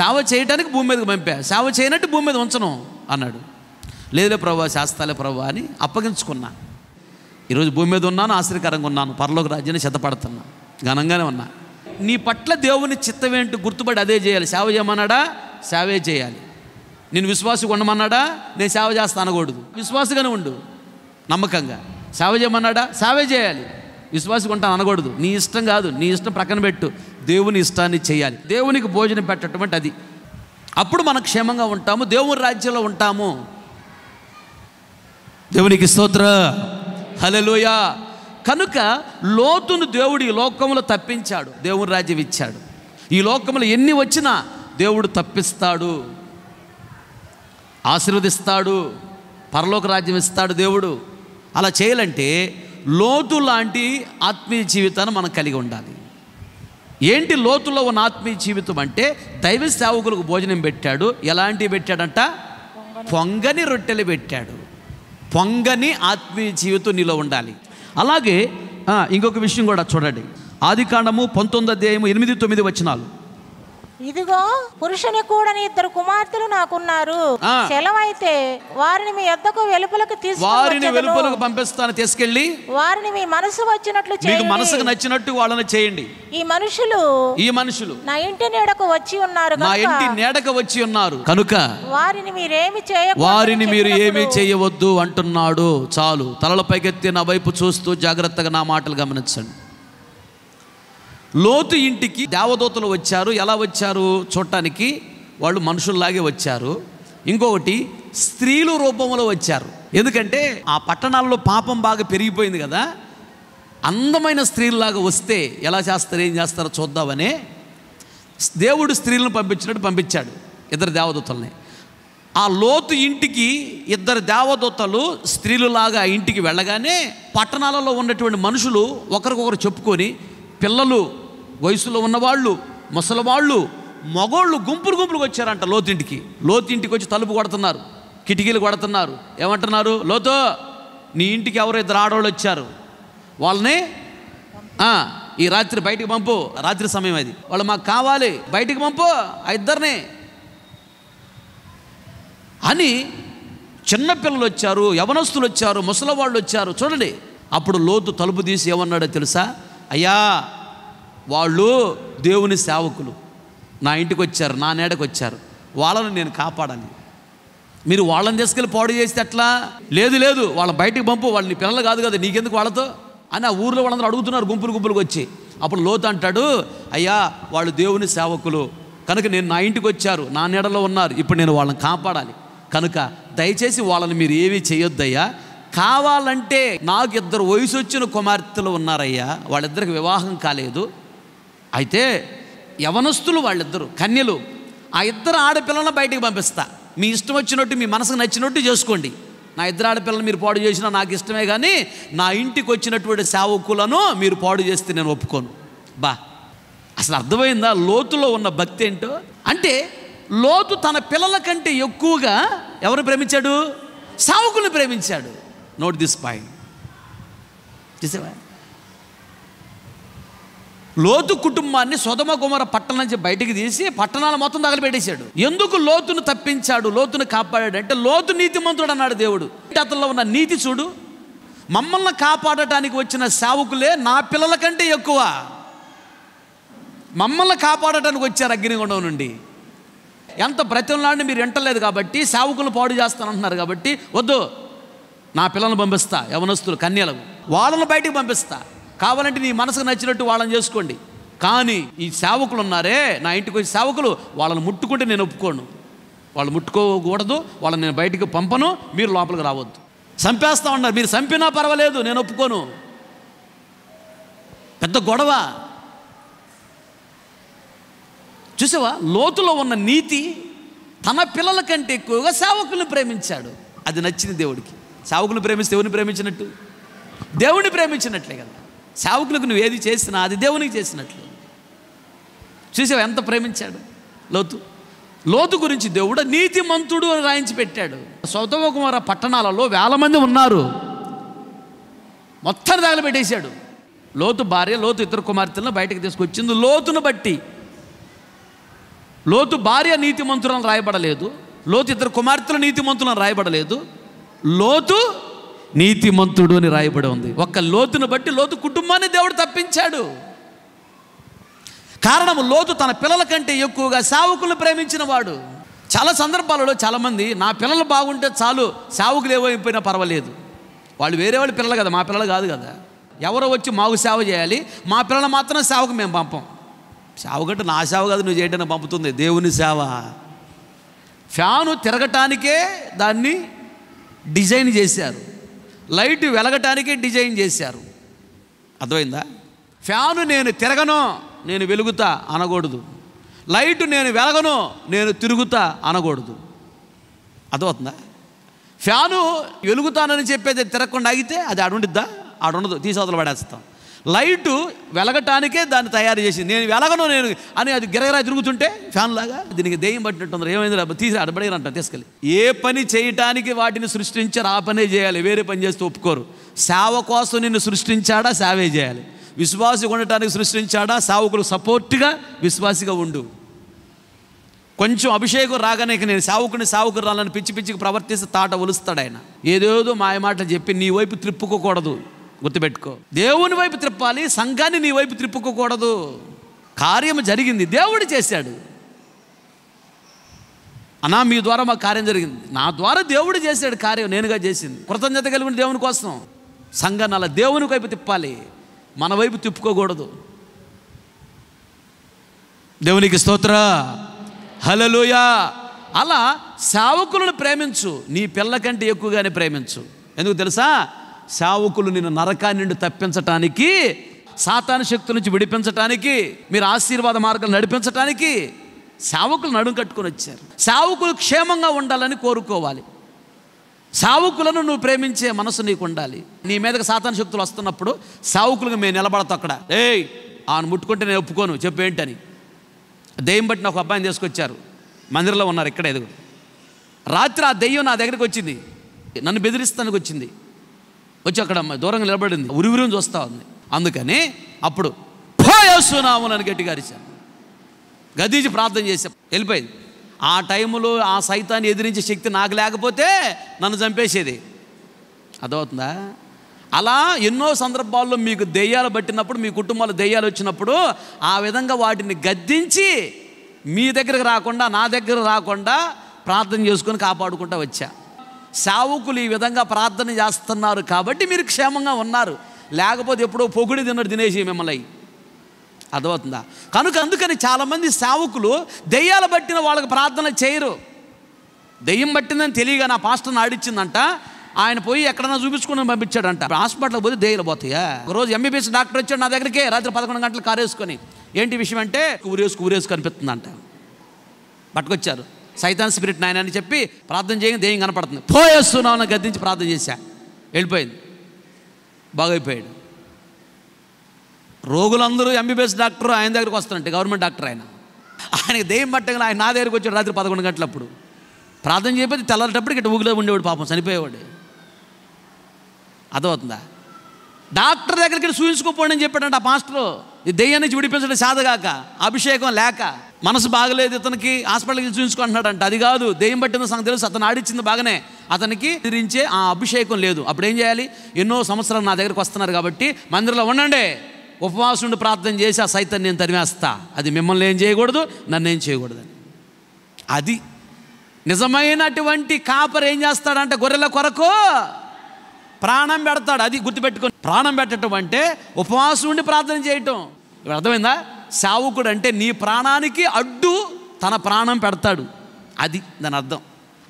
సేవ చేయడానికి భూమి మీదకి పంపా, సేవ చేయనంటే భూమి మీద ఉంచను అన్నాడు. లేదులే ప్రభువా, శాస్తాలే ప్రభువా అని అప్పగించుకున్నా. ఈరోజు భూమి మీద ఉన్నాను, ఆశ్చర్యకరంగా ఉన్నాను, పరలోక రాజ్యాన్ని సిద్ధపడుతున్నా, ఘనంగానే ఉన్నా. నీ పట్ల దేవుని చిత్తం ఏంటి గుర్తుపడి అదే చేయాలి. సేవ చేయమన్నాడా? సేవే చేయాలి. నేను విశ్వాసంగా ఉండమన్నాడా? నేను సేవ చేస్తా అనకూడదు. విశ్వాసంగానే ఉండు, నమ్మకంగా. సేవ చేయమన్నాడా? సేవే చేయాలి. విశ్వాసంగా ఉంటాను అనకూడదు. నీ ఇష్టం కాదు, నీ ఇష్టం ప్రక్కన పెట్టు, దేవుని ఇష్టాన్ని చేయాలి. దేవునికి భోజనం పెట్టటువంటి అది. అప్పుడు మనం క్షేమంగా ఉంటాము, దేవుని రాజ్యంలో ఉంటాము. దేవునికి స్తోత్ర, హల్లెలూయా. కనుక లోతును దేవుడు ఈ లోకంలో తప్పించాడు, దేవుని రాజ్యం ఇచ్చాడు. ఈ లోకంలో ఎన్ని వచ్చినా దేవుడు తప్పిస్తాడు, ఆశీర్వదిస్తాడు, పరలోక రాజ్యం ఇస్తాడు దేవుడు. అలా చేయాలంటే లోతు లాంటి ఆత్మీయ జీవితాన్ని మనం కలిగి ఉండాలి. ఏంటి లోతులో ఉన్న ఆత్మీయ జీవితం అంటే దైవ సేవకులకు భోజనం పెట్టాడు. ఎలాంటివి పెట్టాడంట? పొంగని రొట్టెలు పెట్టాడు. పొంగని ఆత్మీయ జీవితం నీలో ఉండాలి. అలాగే ఇంకొక విషయం కూడా చూడండి, ఆదికాండము 19:8-9 వచనాలు. ఇదిగో పురుషుని కూడా ఇద్దరు కుమార్తెలు నాకున్నారు, సెలవైతే వారిని మీ యొద్దకు వెలుపలకు తీసుకెళ్ళి వారిని వెలుపలకు పంపిస్తాను, తీసుకెళ్ళి వారిని మీ మనసు వచ్చినట్లు చేయండి, మీకు మనసుకు నచ్చినట్టు వాళ్ళని చేయండి. ఈ మనుషులు నా ఇంటి నీడకు వచ్చి ఉన్నారు, నా ఇంటి నీడకు వచ్చి ఉన్నారు కనుక వారిని మీరు ఏమీ చేయవద్దు అంటున్నాడు. చాలు, తలల పైకెత్తి నా వైపు చూస్తూ జాగ్రత్తగా నా మాటలు గమనించండి. లోతు ఇంటికి దేవదూతలు వచ్చారు. ఎలా వచ్చారు? చూడటానికి వాళ్ళు మనుషుల్లాగే వచ్చారు. ఇంకొకటి, స్త్రీలు రూపంలో వచ్చారు. ఎందుకంటే ఆ పట్టణాల్లో పాపం బాగా పెరిగిపోయింది కదా. అందమైన స్త్రీల్లాగా వస్తే ఎలా చేస్తారు, ఏం చేస్తారో చూద్దామనే దేవుడు స్త్రీలను పంపించినట్టు పంపించాడు, ఇద్దరు దేవదూతల్ని. ఆ లోతు ఇంటికి ఇద్దరు దేవదూతలు స్త్రీలులాగా ఇంటికి వెళ్ళగానే పట్టణాలలో ఉన్నటువంటి మనుషులు ఒకరికొకరు చెప్పుకొని, పిల్లలు, వయసులో ఉన్నవాళ్ళు, ముసలివాళ్ళు, మగోళ్ళు గుంపులు గుంపులుగా వచ్చారంట లోతింటికి. లోతింటికి వచ్చి తలుపు కొడుతున్నారు, కిటికీలు కొడుతున్నారు. ఏమంటున్నారు? లోతో, నీ ఇంటికి ఎవరో ఇద్దరు ఆడవాళ్ళు వచ్చారు, వాళ్ళని ఈ రాత్రి బయటికి పంపు, రాత్రి సమయం అది, వాళ్ళు మాకు కావాలి, బయటికి పంపు ఆ ఇద్దరిని అని. చిన్నపిల్లలు వచ్చారు, యవనస్తులు వచ్చారు, ముసలివాళ్ళు వచ్చారు. చూడండి, అప్పుడు లోతు తలుపు తీసి ఏమన్నాడో తెలుసా? అయ్యా, వాళ్ళు దేవుని సేవకులు, నా ఇంటికి వచ్చారు, నా నీడకు వచ్చారు, వాళ్ళని నేను కాపాడాలి. మీరు వాళ్ళని తీసుకెళ్ళి పాడు చేస్తే ఎట్లా? లేదు లేదు, వాళ్ళని బయటికి పంపు, వాళ్ళని పిల్లలు కాదు కదా, నీకెందుకు వాళ్ళతో అని ఆ ఊర్లో వాళ్ళందరూ అడుగుతున్నారు గుంపులు గుంపులకు వచ్చి. అప్పుడు లోతు అంటాడు, అయ్యా, వాళ్ళు దేవుని సేవకులు కనుక నేను నా ఇంటికి వచ్చారు, నా నీడలో ఉన్నారు, ఇప్పుడు నేను వాళ్ళని కాపాడాలి కనుక దయచేసి వాళ్ళని మీరు ఏమీ చేయొద్దయ్యా. కావాలంటే నాకు ఇద్దరు వయసు వచ్చిన కుమార్తెలు ఉన్నారయ్యా, వాళ్ళిద్దరికి వివాహం కాలేదు, అయితే యవనస్తులు వాళ్ళిద్దరు, కన్యలు, ఆ ఇద్దరు ఆడపిల్లలను బయటికి పంపిస్తా, మీ ఇష్టం వచ్చినట్టు, మీ మనసుకు నచ్చినట్టు చేసుకోండి, నా ఇద్దరు ఆడపిల్లలను మీరు పాడు చేసినా నాకు ఇష్టమే, కానీ నా ఇంటికి వచ్చినటువంటి సేవకులను మీరు పాడు చేస్తే నేను ఒప్పుకోను. బా, అసలు అర్థమైందా లోతులో ఉన్న భక్తి ఏంటో? అంటే లోతు తన పిల్లల కంటే ఎక్కువగా ఎవరు ప్రేమించాడు? సేవకులను ప్రేమించాడు. Note this point. చూసావా, లోతు కుటుంబాన్ని సొదమ గొమొర పట్టణం నుంచి బయటికి తీసి పట్టణాలు మొత్తం తగలబెట్టేశాడు. ఎందుకు లోతును తప్పించాడు, లోతును కాపాడాడు? అంటే లోతు నీతిమంతుడు అన్నాడు దేవుడు. అతనిలో ఉన్న నీతి చూడు, మమ్మల్ని కాపాడటానికి వచ్చిన సేవకులే నా పిల్లల కంటే ఎక్కువ, మమ్మల్ని కాపాడటానికి వచ్చారు అగ్నిగుండం నుండి. ఎంత బ్రతిమలాడిని మీరు వింటలేదు కాబట్టి, సేవకులు పాడు చేస్తానంటున్నారు కాబట్టి, వద్దు, నా పిల్లలను పంపిస్తా, యవనస్తులు, కన్యలకు, వాళ్ళను బయటికి పంపిస్తా, కావాలంటే నీ మనసుకు నచ్చినట్టు వాళ్ళని చేసుకోండి, కానీ ఈ సేవకులు ఉన్నారే, నా ఇంటికి వచ్చే సేవకులు, వాళ్ళని ముట్టుకుంటే నేను ఒప్పుకోను, వాళ్ళు ముట్టుకోకూడదు, వాళ్ళని నేను బయటికి పంపను, మీరు లోపలికి రావద్దు, చంపేస్తా ఉన్నారు, మీరు చంపినా పర్వాలేదు, నేను ఒప్పుకోను. పెద్ద గొడవ. చూసావా, లోతులో ఉన్న నీతి, తన పిల్లల కంటే ఎక్కువగా సేవకులను ప్రేమించాడు. అది నచ్చింది దేవుడికి. సేవకులు ప్రేమిస్తే దేవుని ప్రేమించినట్టు, దేవుని ప్రేమించినట్లే కదా. సేవకులకు నువ్వు ఏది చేసినా అది దేవునికి చేసినట్లే. చూసావా ఎంత ప్రేమించాడు లోతు. లోతు గురించి దేవుడు నీతి మంతుడు అని రాయించి పెట్టాడు. సొదొమ గొమొర పట్టణాలలో 1000 మంది ఉన్నారు, మొత్తం తగలబెట్టేశాడు. లోతు భార్య, లోతు ఇద్దరు కుమార్తెలను బయటకు తీసుకొచ్చింది లోతును బట్టి. లోతు భార్య నీతి మంతులను రాయబడలేదు, లోతు ఇద్దరు కుమార్తెల నీతి మంతులను రాయబడలేదు, లోతు నీతి మంతుడు అని రాయబడి ఉంది. ఒక్క లోతును బట్టి లోతు కుటుంబాన్ని దేవుడు తప్పించాడు. కారణం, లోతు తన పిల్లల కంటే ఎక్కువగా సేవకులను ప్రేమించిన వాడు. చాలా సందర్భాలలో చాలామంది, నా పిల్లలు బాగుంటే చాలు, సేవకులు ఏమైపోయినా పర్వాలేదు, వాళ్ళు వేరే వాళ్ళ పిల్లలు కదా, మా పిల్లలు కాదు కదా, ఎవరో వచ్చి మాకు సేవ చేయాలి, మా పిల్లలు మాత్రం సేవకు మేము పంపం. సేవ కంటే నా సేవ కాదు నువ్వు చేయడానికి పంపుతుంది, దేవుని సేవ. ఫ్యాను తిరగటానికే దాన్ని డిజైన్ చేశారు, లైట్ వెలగటానికే డిజైన్ చేశారు. అర్థమైందా? ఫ్యాను నేను తిరగను, నేను వెలుగుతా అనకూడదు, లైట్ నేను వెలగను, నేను తిరుగుతా అనకూడదు. అర్థమవుతుందా? ఫ్యాను వెలుగుతానని చెప్పేది తిరగకుండా ఆగితే అది ఆడుండిద్దా? ఆడుండదు, తీసవతలు పడేస్తాం. लाइट वेलगटानिके दाన్ని తయారు చేసి నేను వెలగను నేను అని అది గిరగిరా తిరుగుతుంటే ఫ్యాన్ లాగా దీనికి దయ్యం పట్టినట్టుంది ఏమైందిరా తీసి అడబడేరంట తీసుకెళ్ళి ఏ పని చేయడానికి వాటిని సృష్టించారు ఆ పనే చేయాలి వేరే పని చేస్తే ఒప్పుకోరు సేవ కోసం నిన్ను సృష్టించాడా సేవే చేయాలి విశ్వాసిగా ఉండడానికి సృష్టించాడా సేవకులకు సపోర్ట్ గా విశ్వాసిగా ఉండు కొంచెం అభిషేకం రాగానే నేను సేవకుని సేవకురాలని పిచ్చి పిచ్చికి ప్రవర్తిస్తే తాట ఒలుస్తాడు ఆయన ఏదేదో మాయ మాటలు చెప్పి నీ వైపు తిప్పుకోకూడదు గుర్తుపెట్టుకో దేవుని వైపు తిప్పాలి సంఘాన్ని నీ వైపు తిప్పుకోకూడదు కార్యం జరిగింది దేవుడు చేశాడు అన్నా మీ ద్వారా మా కార్యం జరిగింది నా ద్వారా దేవుడు చేశాడు కార్యం నేనుగా చేసింది కృతజ్ఞత కలిగి ఉండి దేవుని కోసం సంఘాన్ని అలా దేవుని వైపు తిప్పాలి మన వైపు తిప్పుకోకూడదు దేవునికి స్తోత్ర హల్లెలూయా అలా సేవకులను ప్రేమించు నీ పిల్ల కంటే ఎక్కువగానే ప్రేమించు ఎందుకు తెలుసా సేవకులు నిన్ను నరకాన్ని నుండి తప్పించడానికి సాతాను శక్తుల నుంచి విడిపించడానికి మీరు ఆశీర్వాద మార్గం నడిపించడానికి సేవకులు నడుం కట్టుకొని వచ్చారు సేవకులు క్షేమంగా ఉండాలని కోరుకోవాలి సేవకులను నువ్వు ప్రేమించే మనసు నీకు ఉండాలి నీ మీదకి సాతాను శక్తులు వస్తున్నప్పుడు సేవకులుగా మేము నిలబడతాం అక్కడ ఏయ్ ఆను ముట్టుకుంటే నేను ఒప్పుకోను చెప్పు ఏంటని దయ్యం బట్టి నాకు అబ్బాయిని తీసుకొచ్చారు మందిరంలో ఉన్నారు ఇక్కడ ఎదుగు రాత్రి ఆ దయ్యం నా దగ్గరికి వచ్చింది నన్ను బెదిరిస్తానికి వచ్చింది వచ్చి అక్కడ దూరంగా నిలబడింది ఉరివిరిని చూస్తూ ఉంది అందుకని అప్పుడు పోయేస్తున్నాము నన్ను గట్టిగా అరిచాను గదించి ప్రార్థన చేశాను వెళ్ళిపోయింది ఆ టైంలో ఆ సైతాన్ని ఎదిరించే శక్తి నాకు లేకపోతే నన్ను చంపేసేది అదవుతుందా అలా ఎన్నో సందర్భాల్లో మీకు దెయ్యాలు పట్టినప్పుడు మీ కుటుంబాలు దెయ్యాలు వచ్చినప్పుడు ఆ విధంగా వాటిని గద్దించి మీ దగ్గరకు రాకుండా నా దగ్గర రాకుండా ప్రార్థన చేసుకొని కాపాడుకుంటూ వచ్చా సేవకులు ఈ విధంగా ప్రార్థన చేస్తున్నారు కాబట్టి మీరు క్షేమంగా ఉన్నారు లేకపోతే ఎప్పుడో పొగిడి తిన్నట్టు తినేసి మిమ్మల్ని అర్థమవుతుందా కనుక అందుకని చాలామంది సేవకులు దెయ్యాలు పట్టిన వాళ్ళకి ప్రార్థన చేయరు దెయ్యం పట్టిందని తెలియగా నా పాస్టర్ని ఆడిచ్చిందంట ఆయన పోయి ఎక్కడన్నా చూపించుకుని పంపించాడంట హాస్పిటల్కి పోతే దెయ్యాలు పోతాయా ఒకరోజు ఎంబీబీఎస్ డాక్టర్ వచ్చాడు నా దగ్గరికే రాత్రి 11 గంటలు కారేసుకొని ఏంటి విషయం అంటే ఊరేసు కనిపిస్తుందంట పట్టుకొచ్చారు సైతాన్ స్పిరిట్ నాయన అని చెప్పి ప్రార్థన చేయగానే దెయ్యం కనపడుతుంది పోయేస్తున్నామని గద్దించి ప్రార్థన చేశా వెళ్ళిపోయింది బాగైపోయాడు రోగులందరూ ఎంబీబీఎస్ డాక్టర్ ఆయన దగ్గరికి వస్తారంటే గవర్నమెంట్ డాక్టర్ ఆయన ఆయనకి దెయ్యం పట్టగానే ఆయన నా దగ్గరికి వచ్చాడు రాత్రి 11 గంటలప్పుడు ప్రార్థన చేయకపోతే తెల్లటప్పుడు ఇక్కడ ఊగిలో ఉండేవాడు పాపం చనిపోయేవాడు అర్థమవుతుందా డాక్టర్ దగ్గరికి చూపించుకోపోండి అని చెప్పాడంట ఆ పాస్టరు ఈ దెయ్యాన్ని విడిపించడం సాధగాక అభిషేకం లేక మనసు బాగలేదు ఇతనికి హాస్పిటల్కి చూపించుకుంటున్నాడంట అది కాదు దెయ్యం పట్టిన సంగతి తెలుసు అతను ఆడిచ్చింది బాగానే అతనికి తిరించే ఆ అభిషేకం లేదు అప్పుడు ఏం చేయాలి ఎన్నో సంవత్సరాలు నా దగ్గరికి వస్తున్నారు కాబట్టి మందిరంలో ఉండండి ఉపవాసం ఉండి ప్రార్థన చేసి ఆ సైతాన్ని నేను తరిమేస్తా అది మిమ్మల్ని ఏం చేయకూడదు నన్ను ఏం చేయకూడదు అది నిజమైనటువంటి కాపరి ఏం చేస్తాడంటే గొర్రెల కొరకు ప్రాణం పెడతాడు అది గుర్తుపెట్టుకొని ప్రాణం పెట్టడం అంటే ఉపవాసం ఉండి ప్రార్థన చేయటం ఇప్పుడు అర్థమైందా సేవకుడు అంటే నీ ప్రాణానికి అడ్డు తన ప్రాణం పెడతాడు అది దాని అర్థం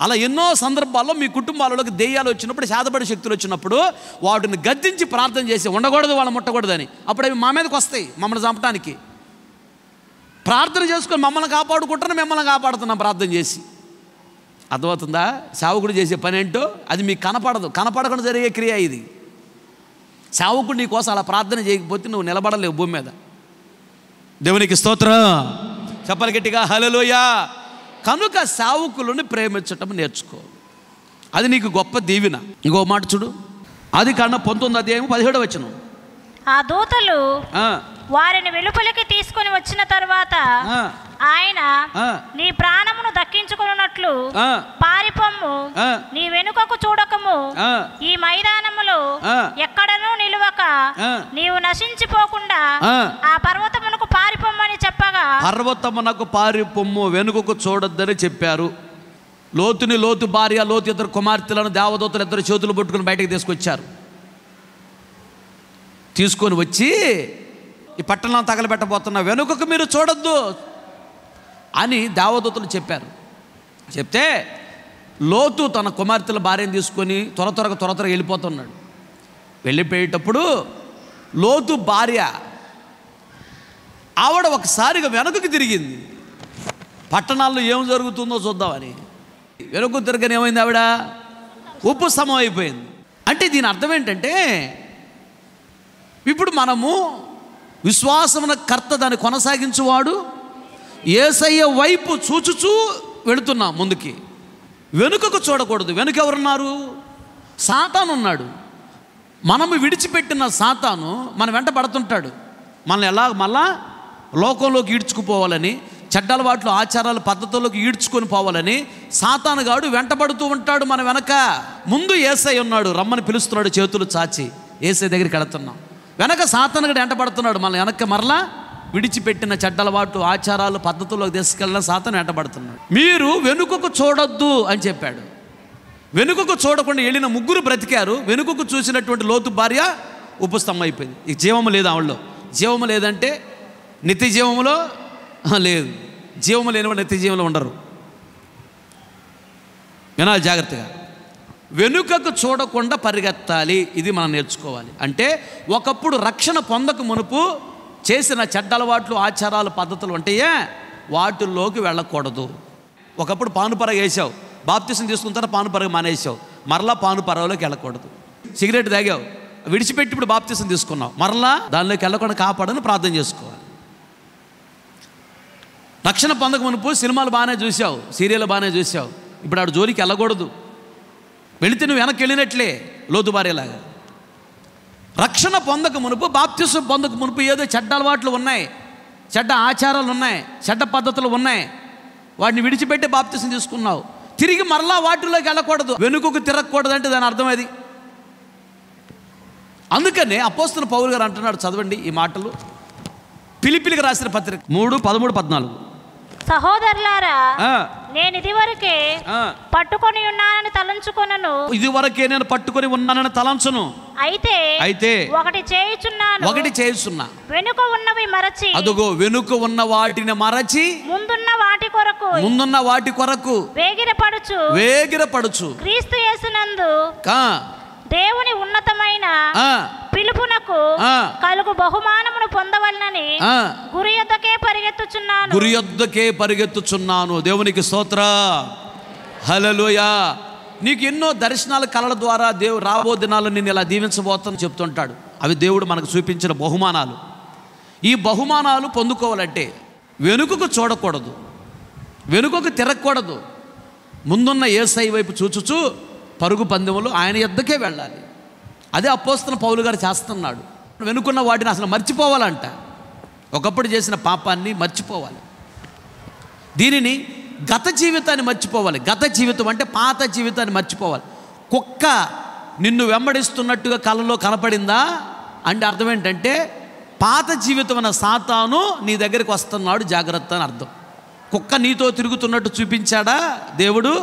అలా ఎన్నో సందర్భాల్లో మీ కుటుంబాలలోకి దెయ్యాలు వచ్చినప్పుడు శాతపడి శక్తులు వచ్చినప్పుడు వాటిని గద్దించి ప్రార్థన చేసి ఉండకూడదు వాళ్ళు ముట్టకూడదని అప్పుడు అవి మా మీదకి వస్తాయి మమ్మల్ని చంపడానికి ప్రార్థన చేసుకొని మమ్మల్ని కాపాడుకుంటున్నా మిమ్మల్ని కాపాడుతున్నాం ప్రార్థన చేసి అర్థమవుతుందా సేవకుడు చేసే పని ఏంటో అది మీకు కనపడదు కనపడకుండా జరిగే క్రియ ఇది సేవకుడు నీ కోసం అలా ప్రార్థన చేయకపోతే నువ్వు నిలబడలేవు భూమి మీద దేవునికి స్తోత్రం చెప్పాలి గట్టిగా హల్లెలూయా కనుక సేవకులను ప్రేమించటం నేర్చుకో అది నీకు గొప్ప దీవెన ఇంకో మాట చూడు అది కన్నా 19:17 ఆ దూతలు వారిని వెలుపలికి తీసుకొని వచ్చిన తర్వాత ఆయన నీ ప్రాణమును దక్కించుకున్నట్లు పారిపొమ్ము నీ వెనుకకు చూడకము ఈ మైదానములో ఎక్కడనూ నిలువక నీవు నశించిపోకుండా ఆ పర్వతమునకు పారిపొమ్మని చెప్పగా పర్వతమునకు పారిపొమ్ము వెనుకకు చూడొద్దని చెప్పారు లోతుని లోతు భార్య లోతు ఇద్దరు కుమార్తెలను దేవదూతలు ఇద్దరు చేతులు పట్టుకుని బయటకు తీసుకొచ్చారు తీసుకొని వచ్చి ఈ పట్టణం తగలబెట్టబోతున్న వెనుకకు మీరు చూడొద్దు అని దేవదూతలు చెప్పారు చెప్తే లోతు తన కుమార్తెల భార్యను తీసుకొని త్వరగా వెళ్ళిపోతున్నాడు వెళ్ళిపోయేటప్పుడు లోతు భార్య ఆవిడ ఒకసారిగా వెనుకకి తిరిగింది పట్టణాల్లో ఏం జరుగుతుందో చూద్దామని వెనుకకు తిరగని ఏమైంది ఆవిడ ఉపశమం అయిపోయింది అంటే దీని అర్థం ఏంటంటే ఇప్పుడు మనము విశ్వాసమున కర్త దాన్ని కొనసాగించువాడు యేసయ్య వైపు చూచుచూ వెళ్తున్నాం. ముందుకి వెనుకకు చూడకూడదు. వెనుక ఎవరున్నారు? సాతాను ఉన్నాడు. మనము విడిచిపెట్టిన సాతాను మన వెంట పడుతుంటాడు. మనల్ని ఎలా మళ్ళా లోకంలోకి ఈడ్చుకుపోవాలని, చెడ్డ అలవాట్లు ఆచారాలు పద్ధతుల్లోకి ఈడ్చుకొని పోవాలని సాతానుగాడు వెంటబడుతూ ఉంటాడు. మన వెనక ముందు యేసయ్య ఉన్నాడు, రమ్మని పిలుస్తున్నాడు, చేతులు చాచి యేసయ్య దగ్గరికి వెళుతున్నాం. వెనక సాతానుగాడు వెంటబడుతున్నాడు, మన వెనక మరలా విడిచిపెట్టిన చెడ్డ అలవాటు ఆచారాలు పద్ధతుల్లోకి తీసుకెళ్ళిన సాతాను వెంటబడుతున్నాడు. మీరు వెనుకకు చూడొద్దు అని చెప్పాడు. వెనుకకు చూడకుండా వెళ్ళిన ముగ్గురు బ్రతికారు. వెనుకకు చూసినటువంటి లోతు భార్య ఉపస్థం అయిపోయింది. ఈ జీవము లేదు ఆవిడలో. జీవము లేదంటే నిత్య జీవములో లేదు. జీవము లేని వాడు నిత్య జీవంలో ఉండరు. వినాలి జాగ్రత్తగా. వెనుకకు చూడకుండా పరిగెత్తాలి. ఇది మనం నేర్చుకోవాలి. అంటే ఒకప్పుడు రక్షణ పొందక మునుపు చేసిన చెడ్డ అలవాట్లు ఆచారాలు పద్ధతులు ఉంటాయా, వాటిల్లోకి వెళ్ళకూడదు. ఒకప్పుడు పానుపరగ వేసావు, బాప్తిసం తీసుకుంటారా పానుపరగ మానేసావు, మరలా పానుపరగలోకి వెళ్ళకూడదు. సిగరెట్ తాగావు, విడిచిపెట్టి ఇప్పుడు బాప్తిసం తీసుకున్నావు, మరలా దానిలోకి వెళ్ళకుండా కాపాడని ప్రార్థన చేసుకోవాలి. రక్షణ పొందక మునుపు సినిమాలు బాగానే చూసావు, సీరియల్ బాగానే చూసావు, ఇప్పుడు ఆడు జోలికి వెళ్ళకూడదు. వెళితే నువ్వు వెనక్కి వెళ్ళినట్లే, లోతుబారేలాగా. రక్షణ పొందక మునుపు, బాప్తిసం పొందక మునుపు ఏదో చెడ్డ అలవాట్లు ఉన్నాయి, చెడ్డ ఆచారాలు ఉన్నాయి, చెడ్డ పద్ధతులు ఉన్నాయి, వాటిని విడిచిపెట్టి బాప్తిసం తీసుకున్నావు. తిరిగి మరలా వాటిలోకి వెళ్ళకూడదు, వెనుకకు తిరగకూడదు. అంటే దాని అర్థం అది. అందుకనే అపోస్తలుడైన పౌలు గారు అంటున్నాడు, చదవండి ఈ మాటలు, పిలిపిలికి రాసిన పత్రిక 3:13-14. సహోదరులారా, నేను ఇదివరకే పట్టుకొని ఉన్నానని తలంచుకొనను, ఇదివరకే నేను పట్టుకొని ఉన్నానని తలంచును, అయితే ఒకటి చేయుచున్నా, వెనుక ఉన్నవి మరచి, అదుగో వెనుక ఉన్న వాటిని మరచి ముందున్న వాటి కొరకు వేగిరపడుచు క్రీస్తు యేసునందు దేవుని ఉన్నతమైన పిలుపునకు కలుగు బహుమానమును పొందవలనని గురి యొద్దకే పరిగెత్తుచున్నాను. దేవునికి స్తోత్ర, హల్లెలూయా. నీకు ఎన్నో దర్శనాల కళల ద్వారా దేవుడు రాబో దినాలు నిన్ను ఇలా దీవించబోతుందని చెప్తుంటాడు. అవి దేవుడు మనకు చూపించిన బహుమానాలు. ఈ బహుమానాలు పొందుకోవాలంటే వెనుకకు చూడకూడదు, వెనుకకు తిరగకూడదు, ముందున్న యేసయ్య వైపు చూచుచూ పరుగు పందెములు ఆయన యొద్దకే వెళ్ళాలి. అదే అపోస్తలుడైన పౌలు గారు చేస్తున్నాడు. వెనుకున్న వాటిని అసలు మర్చిపోవాలంట. ఒకప్పుడు చేసిన పాపాన్ని మర్చిపోవాలి. దీనిని గత జీవితాన్ని మర్చిపోవాలి. గత జీవితం అంటే పాత జీవితాన్ని మర్చిపోవాలి. కుక్క నిన్ను వెంబడిస్తున్నట్టుగా కలలో కనపడిందా అంటే అర్థం ఏంటంటే పాత జీవితం అన్న సాతాను నీ దగ్గరికి వస్తున్నాడు, జాగ్రత్త అని అర్థం. కుక్క నీతో తిరుగుతున్నట్టు చూపించాడా దేవుడు?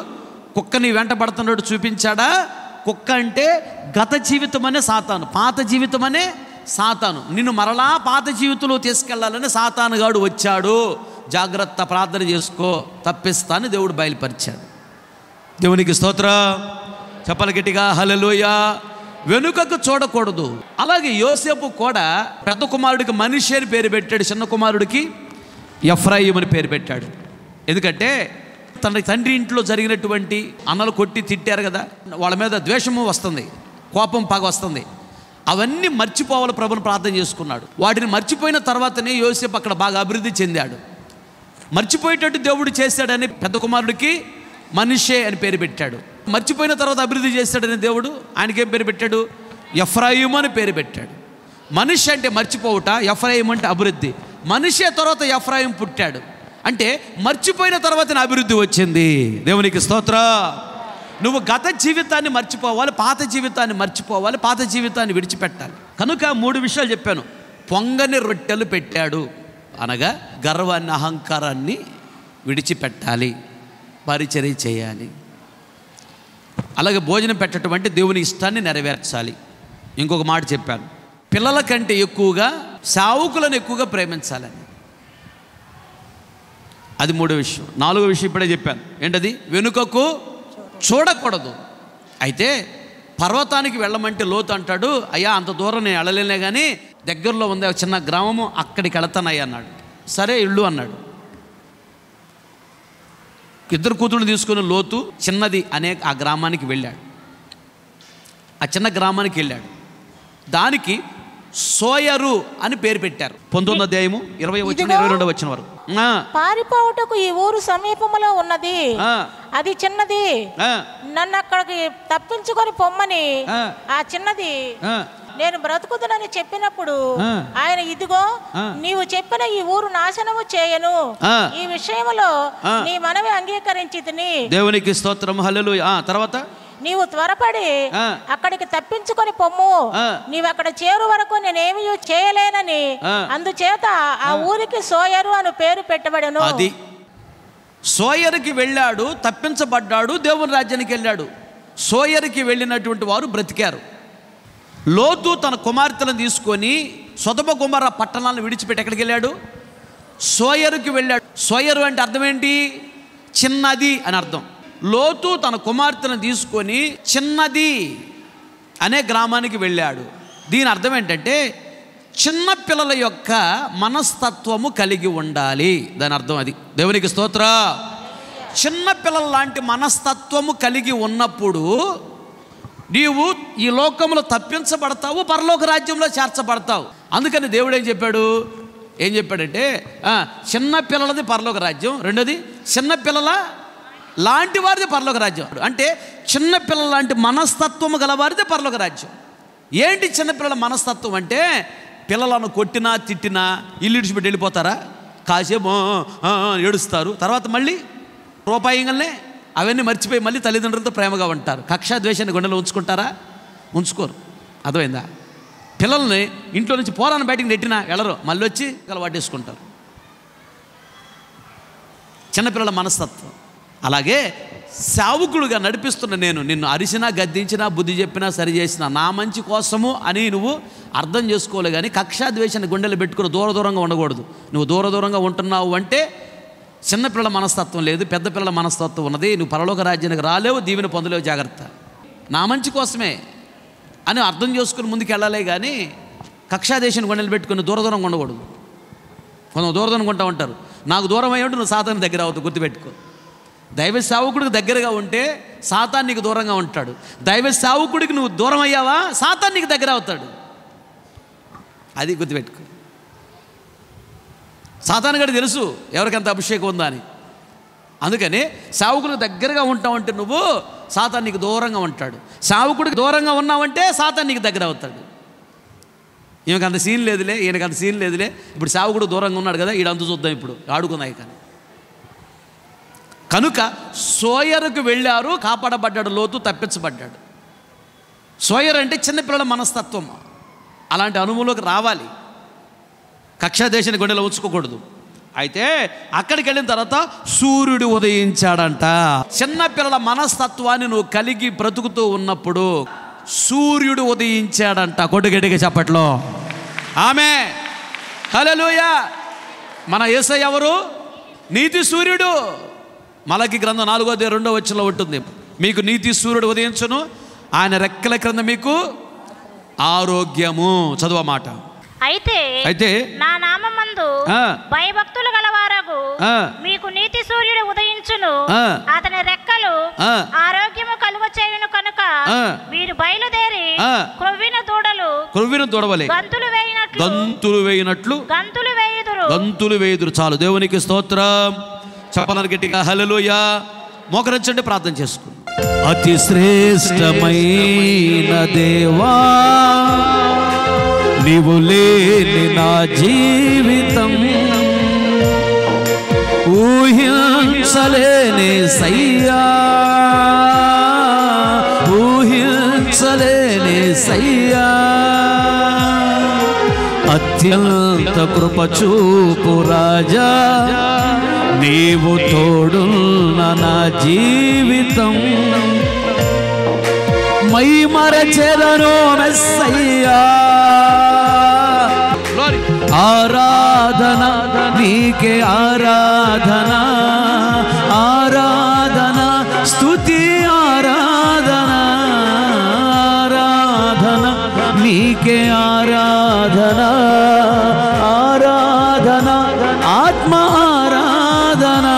కుక్క నీ వెంట పడుతున్నట్టు చూపించాడా? కుక్క అంటే గత జీవితమనే సాతాను, పాత జీవితమనే సాతాను. నిన్ను మరలా పాత జీవితంలో తీసుకెళ్లాలని సాతానుగాడు వచ్చాడు. జాగ్రత్త, ప్రార్థన చేసుకో, తప్పిస్తాను దేవుడు బయలుపరిచాడు. దేవునికి స్తోత్ర. చెప్పల గట్టిగా హల్లెలూయా. వెనుకకు చూడకూడదు. అలాగే యోసేపు కూడా పెద్ద కుమారుడికి మనిషి అని పేరు పెట్టాడు, చిన్న కుమారుడికి ఎఫ్రాయిము అని పేరు పెట్టాడు. ఎందుకంటే తన తండ్రి ఇంట్లో జరిగినటువంటి అన్నలు కొట్టి తిట్టారు కదా, వాళ్ళ మీద ద్వేషము వస్తుంది, కోపం, పగ వస్తుంది. అవన్నీ మర్చిపోవాలి, ప్రభుని ప్రార్థన చేసుకున్నాడు. వాటిని మర్చిపోయిన తర్వాతనే యోసేపు అక్కడ బాగా అభివృద్ధి చెందాడు. మర్చిపోయేటట్టు దేవుడు చేశాడని పెద్ద కుమారుడికి మనష్షే అని పేరు పెట్టాడు. మర్చిపోయిన తర్వాత అభివృద్ధి చేశాడని దేవుడు ఆయనకేం పేరు పెట్టాడు? ఎఫ్రాయిము అని పేరు పెట్టాడు. మనష్షే అంటే మర్చిపోవుట, ఎఫ్రాయిము అంటే అభివృద్ధి. మనష్షే తర్వాత ఎఫ్రాయిము పుట్టాడు. అంటే మర్చిపోయిన తర్వాతనే అభివృద్ధి వచ్చింది. దేవునికి స్తోత్ర. నువ్వు గత జీవితాన్ని మర్చిపోవాలి, పాత జీవితాన్ని మర్చిపోవాలి, పాత జీవితాన్ని విడిచిపెట్టాలి. కనుక 3 విషయాలు చెప్పాను. పొంగని రొట్టెలు పెట్టాడు అనగా గర్వాన్ని, అహంకారాన్ని విడిచిపెట్టాలి, పరిచర్య చేయాలి. అలాగే భోజనం పెట్టడం అంటే దేవుని ఇష్టాన్ని నెరవేర్చాలి. ఇంకొక మాట చెప్పాను, పిల్లల కంటే ఎక్కువగా సేవకులను ఎక్కువగా ప్రేమించాలని. అది 3 విషయం. 4 విషయం ఇప్పుడే చెప్పాను. ఏంటది? వెనుకకు చూడకూడదు. అయితే పర్వతానికి వెళ్ళమంటే లోతు అంటాడు, అయ్యా అంత దూరం నేను వెళ్ళలేనే, కానీ దగ్గరలో ఉంది ఒక చిన్న గ్రామము, అక్కడికి వెళతానయ్యా అన్నాడు. సరే ఇల్లు అన్నాడు. 2 కూతుళ్ళు తీసుకుని లోతు చిన్నది అనే ఆ గ్రామానికి వెళ్ళాడు. ఆ చిన్న గ్రామానికి వెళ్ళాడు. దానికి సోయరు అని పేరు పెట్టారు. 19వ అధ్యాయము 20వ వచనం 22వ వచనం వరకు. పారిపోవుటకు ఈ ఊరు సమీపములో ఉన్నది, అది చిన్నది, నన్ను అక్కడికి తప్పించుకొని పొమ్మని ఆ చిన్నది నేను బ్రతుకుతానని చెప్పినప్పుడు ఆయన ఇదిగో నీవు చెప్పిన ఈ ఊరు నాశనము చేయను, ఈ విషయంలో నీ మనవి అంగీకరించితిని. దేవునికి స్తోత్రం, హల్లెలూయా. తర్వాత నీవు త్వరపడి అక్కడికి తప్పించుకొని పొమ్ము, నీవు అక్కడ చేరు వరకు నేనేమి చేయలేనని అందుచేత ఆ ఊరికి సోయరు అని పేరు పెట్టబడెను. అది సోయరుకి వెళ్ళాడు, తప్పించబడ్డాడు, దేవుని రాజ్యానికి వెళ్ళాడు. సోయరుకి వెళ్ళినటువంటి వారు బ్రతికారు. లోతు తన కుమార్తెలను తీసుకొని సొదొమ గొమొర్రా పట్టణాలను విడిచిపెట్టి ఎక్కడికి వెళ్ళాడు? సోయరుకి వెళ్ళాడు. సోయరు అంటే అర్థం ఏంటి? చిన్నది అని అర్థం. లోతు తన కుమార్తెను తీసుకొని చిన్నది అనే గ్రామానికి వెళ్ళాడు. దీని అర్థం ఏంటంటే చిన్న పిల్లల యొక్క మనస్తత్వము కలిగి ఉండాలి, దాని అర్థం. అది దేవునికి స్తోత్ర. చిన్న పిల్లల లాంటి మనస్తత్వము కలిగి ఉన్నప్పుడు నీవు ఈ లోకంలో తప్పించబడతావు, పరలోక రాజ్యంలో చేర్చబడతావు. అందుకని దేవుడు ఏం చెప్పాడంటే చిన్న పిల్లలది పరలోక రాజ్యం, రెండోది చిన్న పిల్లల లాంటి వారిది పరలోక రాజ్యం. అంటే చిన్నపిల్లల లాంటి మనస్తత్వము గలవారిదే పరలోక రాజ్యం. ఏంటి చిన్నపిల్లల మనస్తత్వం అంటే? పిల్లలను కొట్టినా తిట్టినా ఇల్లు విడిచిపెట్టి వెళ్ళిపోతారా? కాసేపు ఏడుస్తారు, తర్వాత మళ్ళీ రూపాయిగానే అవన్నీ మర్చిపోయి మళ్ళీ తల్లిదండ్రులతో ప్రేమగా ఉంటారు. కక్షా ద్వేషాన్ని గుండెలో ఉంచుకుంటారా? ఉంచుకోరు. అర్థమైందా? పిల్లల్ని ఇంట్లో నుంచి పోరాని బయటకు నెట్టినా వెళ్ళరు, మళ్ళీ వచ్చి వాటేసుకుంటారు. చిన్నపిల్లల మనస్తత్వం. అలాగే సేవకుడుగా నడిపిస్తున్న నేను నిన్ను అరిసినా గద్దించినా బుద్ధి చెప్పినా సరి చేసినా నా మంచి కోసము అని నువ్వు అర్థం చేసుకోవాలి. కానీ కక్షా ద్వేషాన్ని గుండెలు పెట్టుకుని దూరంగా ఉండకూడదు. నువ్వు దూరంగా ఉంటున్నావు అంటే చిన్నపిల్లల మనస్తత్వం లేదు, పెద్ద పిల్లల మనస్తత్వం ఉన్నది. నువ్వు పరలోక రాజ్యానికి రాలేవు, దీవెన పొందలేవు. జాగ్రత్త. నా మంచి కోసమే అని అర్థం చేసుకుని ముందుకు వెళ్ళాలి. కానీ కక్షా ద్వేషాన్ని గుండెలు పెట్టుకుని దూరంగా ఉండకూడదు. కొంత దూరంగా ఉంటా ఉంటారు. నాకు దూరం అయ్యి ఉంటే నువ్వు సాధారణ దగ్గర అవుతావు, గుర్తుపెట్టుకో. దైవ సేవకుడికి దగ్గరగా ఉంటే సాతాన్ నీకు దూరంగా ఉంటాడు. దైవ సేవకుడికి నువ్వు దూరం అయ్యావా సాతాన్ నీకు దగ్గర అవుతాడు. అది గుర్తుపెట్టుకో. సాతాన్ గడి తెలుసు ఎవరికంత అభిషేకం ఉందా అని. అందుకని సేవకుడికి దగ్గరగా ఉంటావంటే నువ్వు సాతాన్ నీకు దూరంగా ఉంటాడు. సేవకుడికి దూరంగా ఉన్నావంటే సాతాన్ నీకు దగ్గర అవుతాడు. ఈయనకంత సీన్ లేదులే ఇప్పుడు సేవకుడు దూరంగా ఉన్నాడు కదా, ఈడంత చూద్దాం ఇప్పుడు ఆడుకున్నాయి. కానీ కనుక సోయరుకు వెళ్ళారు, కాపాడబడ్డాడు, లోతు తప్పించబడ్డాడు. సోయరు అంటే చిన్నపిల్లల మనస్తత్వం. అలాంటి అనుభవంలోకి రావాలి. కక్షాదేశాన్ని గుండెలో ఉంచుకోకూడదు. అయితే అక్కడికి వెళ్ళిన తర్వాత సూర్యుడు ఉదయించాడంట. చిన్నపిల్లల మనస్తత్వాన్ని నువ్వు కలిగి బ్రతుకుతూ ఉన్నప్పుడు సూర్యుడు ఉదయించాడంట. కొట్టుగట్టిగా చప్పట్లో ఆమె. హల్లెలూయా. మన యేసయ్య ఎవరు? నీతి సూర్యుడు. మలాకీ గ్రంథం 4:2 ఉంటుంది, మీకు నీతి సూర్యుడు ఉదయించును, ఆయన రెక్కల క్రింద మీకు ఆరోగ్యము. చదువు మాట. అయితే నా నామమందు భయభక్తులు గలవారగు మీకు నీతి సూర్యుడు ఉదయించును, అతని రెక్కలు ఆరోగ్యము కలుగ చేయును కనుక వీరు బయలుదేరి క్రొవ్విన దూడలు గంతులు వేయుదురు. చాలు. దేవునికి స్తోత్రం. చెప్పాలని గట్టిగా హల్లెలూయా. మోకరించండి, ప్రార్థన చేసుకుందాం. అతి శ్రేష్టమైన దేవా, నీవు లేని నా జీవితం ఊహించలేని సయ్యా, అత్యంత కృప చూపు రాజా, నీవు తోడున్న నా జీవితం మై మరచెదను మెస్సయ్యా. ఆరాధనా నీకే ఆరాధనా స్తుతి ఆరాధనా నీకే ఆరాధనా ఆత్మ ఆరాధనా.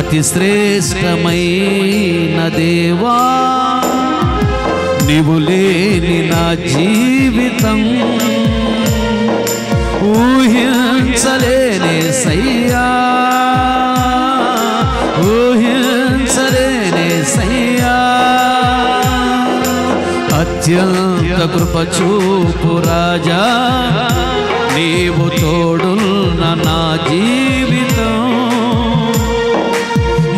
అతి శ్రేష్టమైన దేవా, నీవు లేని నా జీవితం ఊహించలేని సయ్యా అత్యంత కృప చూపు రాజా నీవు తోడున్న నా జీవితం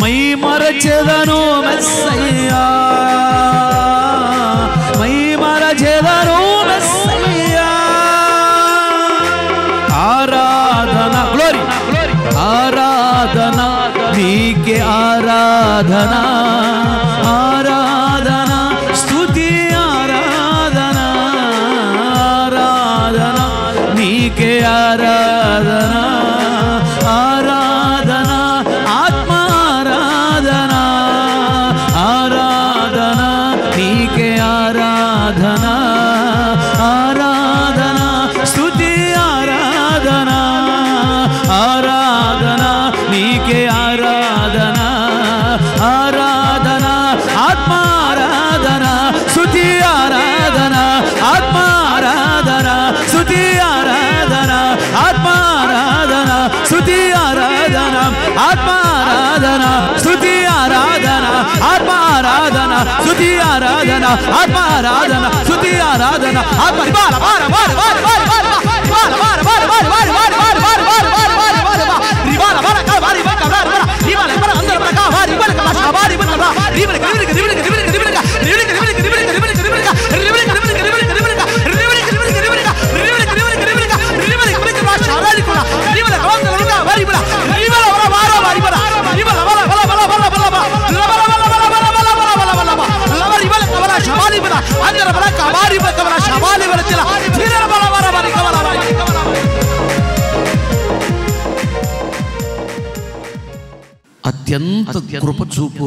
మై మరచెదను మెస్సయ్యా మై మరచెదను మెస్సయ్యా ఆరాధన గ్లోరీ ఆరాధన నీకే ఆరాధన ఆరాధన స్తుతి आराधना आराधना नीके आराधना आराधना आत्मा आराधना आराधना नीके आराधना आराधना स्तुति आराधना आराधना नीके आराधना आराधना आत्मा आराधना स्तुति आराधना आत्मा आराधना स्तुति आराधना आत्मा आराधना स्तुति आराधना आत्मा आराधना स्तुति आराधना आत्मा आराधना स्तुति आराधना आत्मा आराधना स्तुति आराधना आत्मा बार बार बार बार बार बार बार बार बार बार बार बार అత్యంత కృప చూపు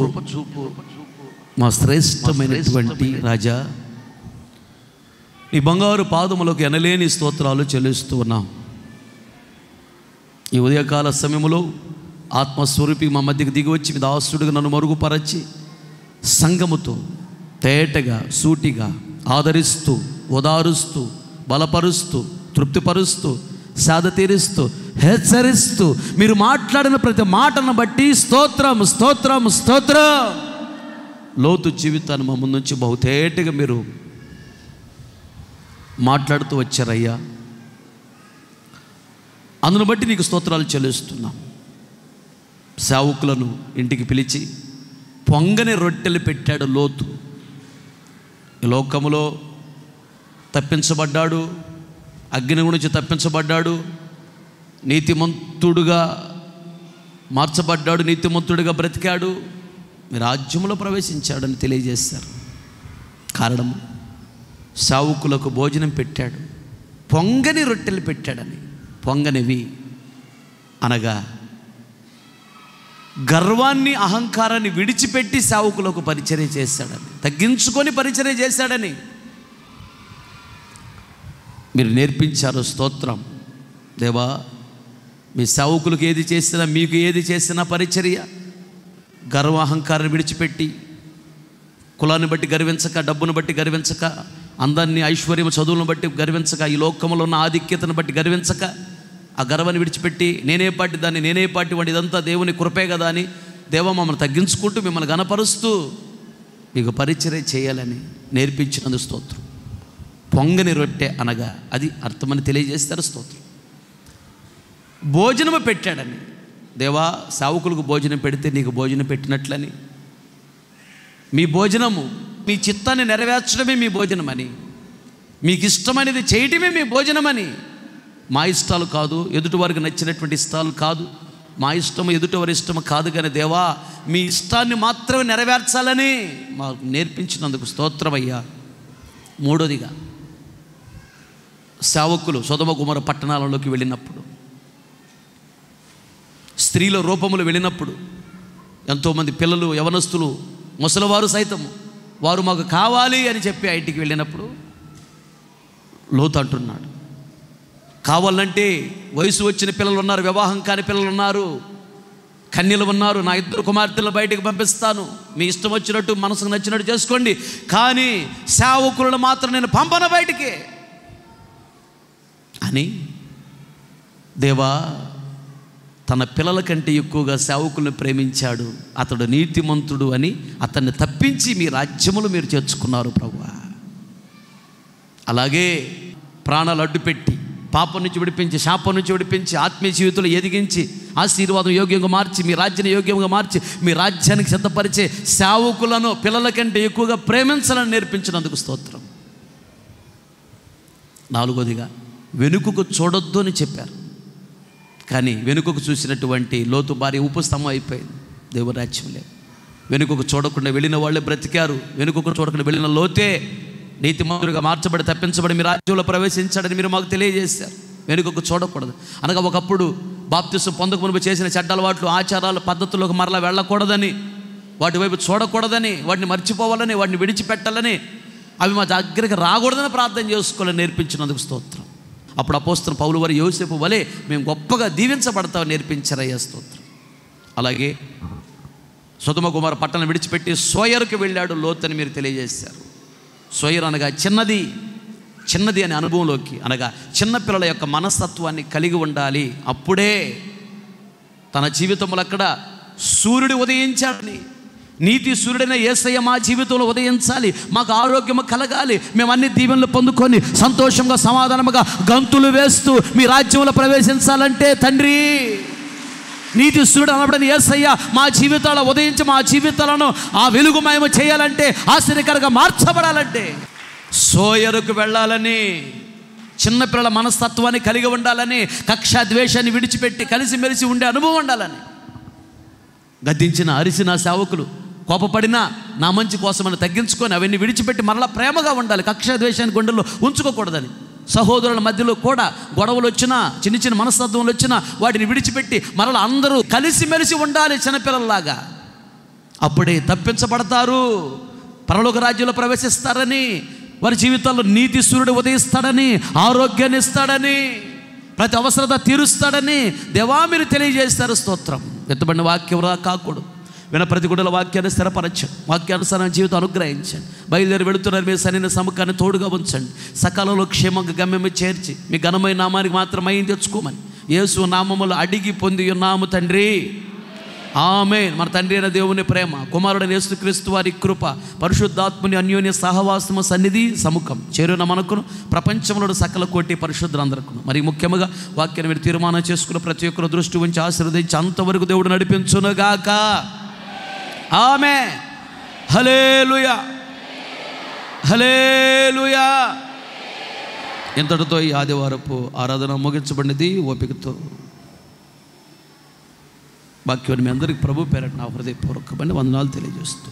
మా శ్రేష్టమైనటువంటి రాజా నీ బంగారు పాదములకు ఎనలేని స్తోత్రాలు చెల్లిస్తూ ఉన్నాం. ఈ ఉదయకాల సమయంలో ఆత్మస్వరూపి మా మధ్యకు దిగి వచ్చి మీ దాసుడిగా నన్ను మరుగుపరచి సంఘముతో తేటగా సూటిగా ఆదరిస్తూ ఓదారుస్తూ బలపరుస్తూ తృప్తిపరుస్తూ సాధ తీరుస్తూ హెచ్చరిస్తూ మీరు మాట్లాడిన ప్రతి మాటను బట్టి స్తోత్రం స్తోత్రం స్తోత్రం. లోతు జీవితాన్ని మా ముందు నుంచి బహుతేటగా మీరు మాట్లాడుతూ వచ్చారయ్యా, అందును బట్టి నీకు స్తోత్రాలు చెల్లిస్తున్నాం. సేవకులను ఇంటికి పిలిచి పొంగని రొట్టెలు పెట్టాడు లోతు. ఈ లోకములో తప్పించబడ్డాడు, అగ్ని గురించి తప్పించబడ్డాడు, నీతిమంతుడుగా మార్చబడ్డాడు, నీతిమంతుడిగా బ్రతికాడు, రాజ్యంలో ప్రవేశించాడని తెలియజేశారు. కారణం సేవకులకు భోజనం పెట్టాడు, పొంగని రొట్టెలు పెట్టాడని. పొంగనివి అనగా గర్వాన్ని అహంకారాన్ని విడిచిపెట్టి సేవకులకు పరిచర్య చేశాడని, తగ్గించుకొని పరిచర్య చేశాడని మీరు నేర్పించారు. స్తోత్రం దేవా. మీ సేవకులకు ఏది చేసినా మీకు ఏది చేసినా పరిచర్య గర్వ అహంకారాన్ని విడిచిపెట్టి, కులాన్ని బట్టి గర్వించక, డబ్బును బట్టి గర్వించక, అందాన్ని ఐశ్వర్యం చదువులను బట్టి గర్వించక, ఈ లోకంలో ఉన్న ఆధిక్యతను బట్టి గర్వించక, ఆ గర్వాన్ని విడిచిపెట్టి నేనే పాటి దాన్ని, నేనే పాటి వాడి, ఇదంతా దేవుని కృపే కదా అని దేవ మమ్మల్ని తగ్గించుకుంటూ మిమ్మల్ని గణపరుస్తూ మీకు పరిచర్య చేయాలని నేర్పించినందుకు స్తోత్రం. పొంగని రొట్టె అనగా అది అర్థమని తెలియజేస్తారు. స్తోత్రం. భోజనము పెట్టాడని దేవా, సేవకులకు భోజనం పెడితే నీకు భోజనం పెట్టినట్లని, మీ భోజనము మీ చిత్తాన్ని నెరవేర్చడమే మీ భోజనమని, మీకు ఇష్టమైనది చేయటమే మీ భోజనమని, మా ఇష్టాలు కాదు, ఎదుటివారికి నచ్చినటువంటి ఇష్టాలు కాదు, మా ఇష్టము ఎదుటివారి ఇష్టము కాదు, కానీ దేవా మీ ఇష్టాన్ని మాత్రమే నెరవేర్చాలని మాకు నేర్పించినందుకు స్తోత్రమయ్యా. మూడోదిగా సేవకులు సొదొమ గొమొర్రా పట్టణాలలోకి వెళ్ళినప్పుడు, స్త్రీల రూపములు వెళ్ళినప్పుడు ఎంతోమంది పిల్లలు, యవనస్తులు, ముసలివారు సైతము వారు మాకు కావాలి అని చెప్పి ఆ ఇంటికి వెళ్ళినప్పుడు లోతు అంటున్నాడు, కావాలంటే వయసు వచ్చిన పిల్లలు ఉన్నారు, వివాహం కాని పిల్లలు ఉన్నారు, కన్యలు ఉన్నారు, నా ఇద్దరు కుమార్తెలను బయటికి పంపిస్తాను, మీ ఇష్టం వచ్చినట్టు మనసుకు నచ్చినట్టు చేసుకోండి, కానీ సేవకులను మాత్రం నేను పంపను బయటికి అని దేవా తన పిల్లల కంటే ఎక్కువగా సేవకులను ప్రేమించాడు, అతడు నీతిమంతుడు అని అతన్ని తప్పించి మీ రాజ్యములు మీరు చేర్చుకున్నారు ప్రభువా. అలాగే ప్రాణాలు అడ్డుపెట్టి పాపం నుంచి విడిపించి, శాపం నుంచి విడిపించి, ఆత్మీయ జీవితంలో ఎదిగించి, ఆశీర్వాదం యోగ్యంగా మార్చి, మీ రాజ్యాన్ని యోగ్యంగా మార్చి, మీ రాజ్యానికి సిద్ధపరిచే సేవకులను పిల్లల కంటే ఎక్కువగా ప్రేమించాలని నేర్పించినందుకు స్తోత్రం. నాలుగోదిగా వెనుకకు చూడొద్దు అని చెప్పారు, కానీ వెనుకకు చూసినటువంటి లోతు భార్య ఉపస్తంభం అయిపోయింది, దేవరాజ్యం లేదు. వెనుకకు చూడకుండా వెళ్ళిన వాళ్ళే బ్రతికారు, వెనుకకు చూడకుండా వెళ్ళిన లోతే నీతిమంతుడిగా మార్చబడి తప్పించబడి మీ రాజ్యంలో ప్రవేశించాడని మీరు మాకు తెలియజేశారు. వెనుకకు చూడకూడదు అనగా ఒకప్పుడు బాప్తిసం పొందక మునుపు చేసిన చెడ్డ అలవాట్లు, ఆచారాలు, పద్ధతుల్లోకి మరలా వెళ్ళకూడదని, వాటి వైపు చూడకూడదని, వాటిని మర్చిపోవాలని, వాటిని విడిచిపెట్టాలని, అవి మా దగ్గరికి రాకూడదని ప్రార్థన చేసుకోవాలని నేర్పించినందుకు స్తోత్రం. అప్పుడు అపోస్తలుడైన పౌలు వారు యోసేపు వలె మేము గొప్పగా దీవించబడతామని నేర్పించారయ్యా స్తోత్రం. అలాగే సొదొమ గొమొర్రా పట్టణం విడిచిపెట్టి సోయరుకు వెళ్ళాడు లోతు అని మీరు తెలియజేశారు. సోయరు అనగా చిన్నది, చిన్నది అనే అనుభవంలోకి, అనగా చిన్నపిల్లల యొక్క మనస్తత్వాన్ని కలిగి ఉండాలి, అప్పుడే తన జీవితంలో అక్కడ సూర్యుడు ఉదయించాడని, నీతి సూర్యుడైన యేసయ్య మా జీవితంలో ఉదయించాలి, మాకు ఆరోగ్యము కలగాలి, మేము అన్ని దీవెనలు పొందుకొని సంతోషంగా సమాధానముగా గంతులు వేస్తూ మీ రాజ్యంలో ప్రవేశించాలంటే తండ్రి నీతి సూర్యుడు అనబడిన యేసయ్య మా జీవితాల్లో ఉదయించి మా జీవితాలను ఆ వెలుగుమయము చేయాలంటే, ఆశ్చర్యకరంగా మార్చబడాలంటే సోయరుకు వెళ్ళాలని, చిన్నపిల్లల మనస్తత్వాన్ని కలిగి ఉండాలని, కక్షా ద్వేషాన్ని విడిచిపెట్టి కలిసిమెలిసి ఉండే అనుభవం ఉండాలని, గద్దించిన అరిసిన సేవకులు కోపపడినా నా మంచి కోసమని తగ్గించుకొని అవన్నీ విడిచిపెట్టి మరలా ప్రేమగా ఉండాలి, కక్షా ద్వేషాన్ని గుండెల్లో ఉంచుకోకూడదని, సహోదరుల మధ్యలో కూడా గొడవలు వచ్చినా, చిన్న చిన్న మనస్తత్వములు వచ్చినా వాటిని విడిచిపెట్టి మరలా అందరూ కలిసిమెలిసి ఉండాలి చిన్నపిల్లల్లాగా, అప్పుడే తప్పించబడతారు, పరలోక రాజ్యంలో ప్రవేశిస్తారని, వారి జీవితాల్లో నీతి సూర్యుడు ఉదయిస్తాడని, ఆరోగ్యాన్ని ఇస్తాడని, ప్రతి అవసరత తీరుస్తాడని దేవా మీరు తెలియజేస్తారు స్తోత్రం. ఎత్తబడిన వాక్యం వృధా కాకూడదు, విన ప్రతికూల వాక్యాన్ని స్థిరపరచండి, వాక్యానుసారం జీవితం అనుగ్రహించండి, బయలుదేరి వెళుతున్నారు మీరు సరైన సముఖాన్ని తోడుగా ఉంచండి, సకాలంలో క్షేమంగా గమ్యము చేర్చి మీ ఘనమైన నామానికి మాత్రమే తెచ్చుకోమని యేసు నామములో అడిగి పొంది ఉన్నాము తండ్రి, ఆమేన్. మన తండ్రి అయిన దేవుని ప్రేమ, కుమారుడైన యేసుక్రీస్తు వారి కృప, పరిశుద్ధాత్ముని అన్యోన్య సహవాసము సన్నిధి సముఖం చేరున మనకును, ప్రపంచంలో సకల కోటి పరిశుద్ధులందరికీ, మరి ముఖ్యంగా వాక్యాన్ని మీరు తీర్మానం చేసుకున్న ప్రతి ఒక్కరు దృష్టి ఉంచి ఆశీర్వదించి అంతవరకు దేవుడు నడిపించునుగాక, ఆమేన్. హల్లెలూయా, హల్లెలూయా. ఇంతటితో ఈ ఆదివారపు ఆరాధన ముగించబడినది. ఓపికతో వాక్యాన్ని మీ అందరికీ ప్రభు పేరట నా హృదయపూర్వకమైన వందనాలు తెలియజేస్తూ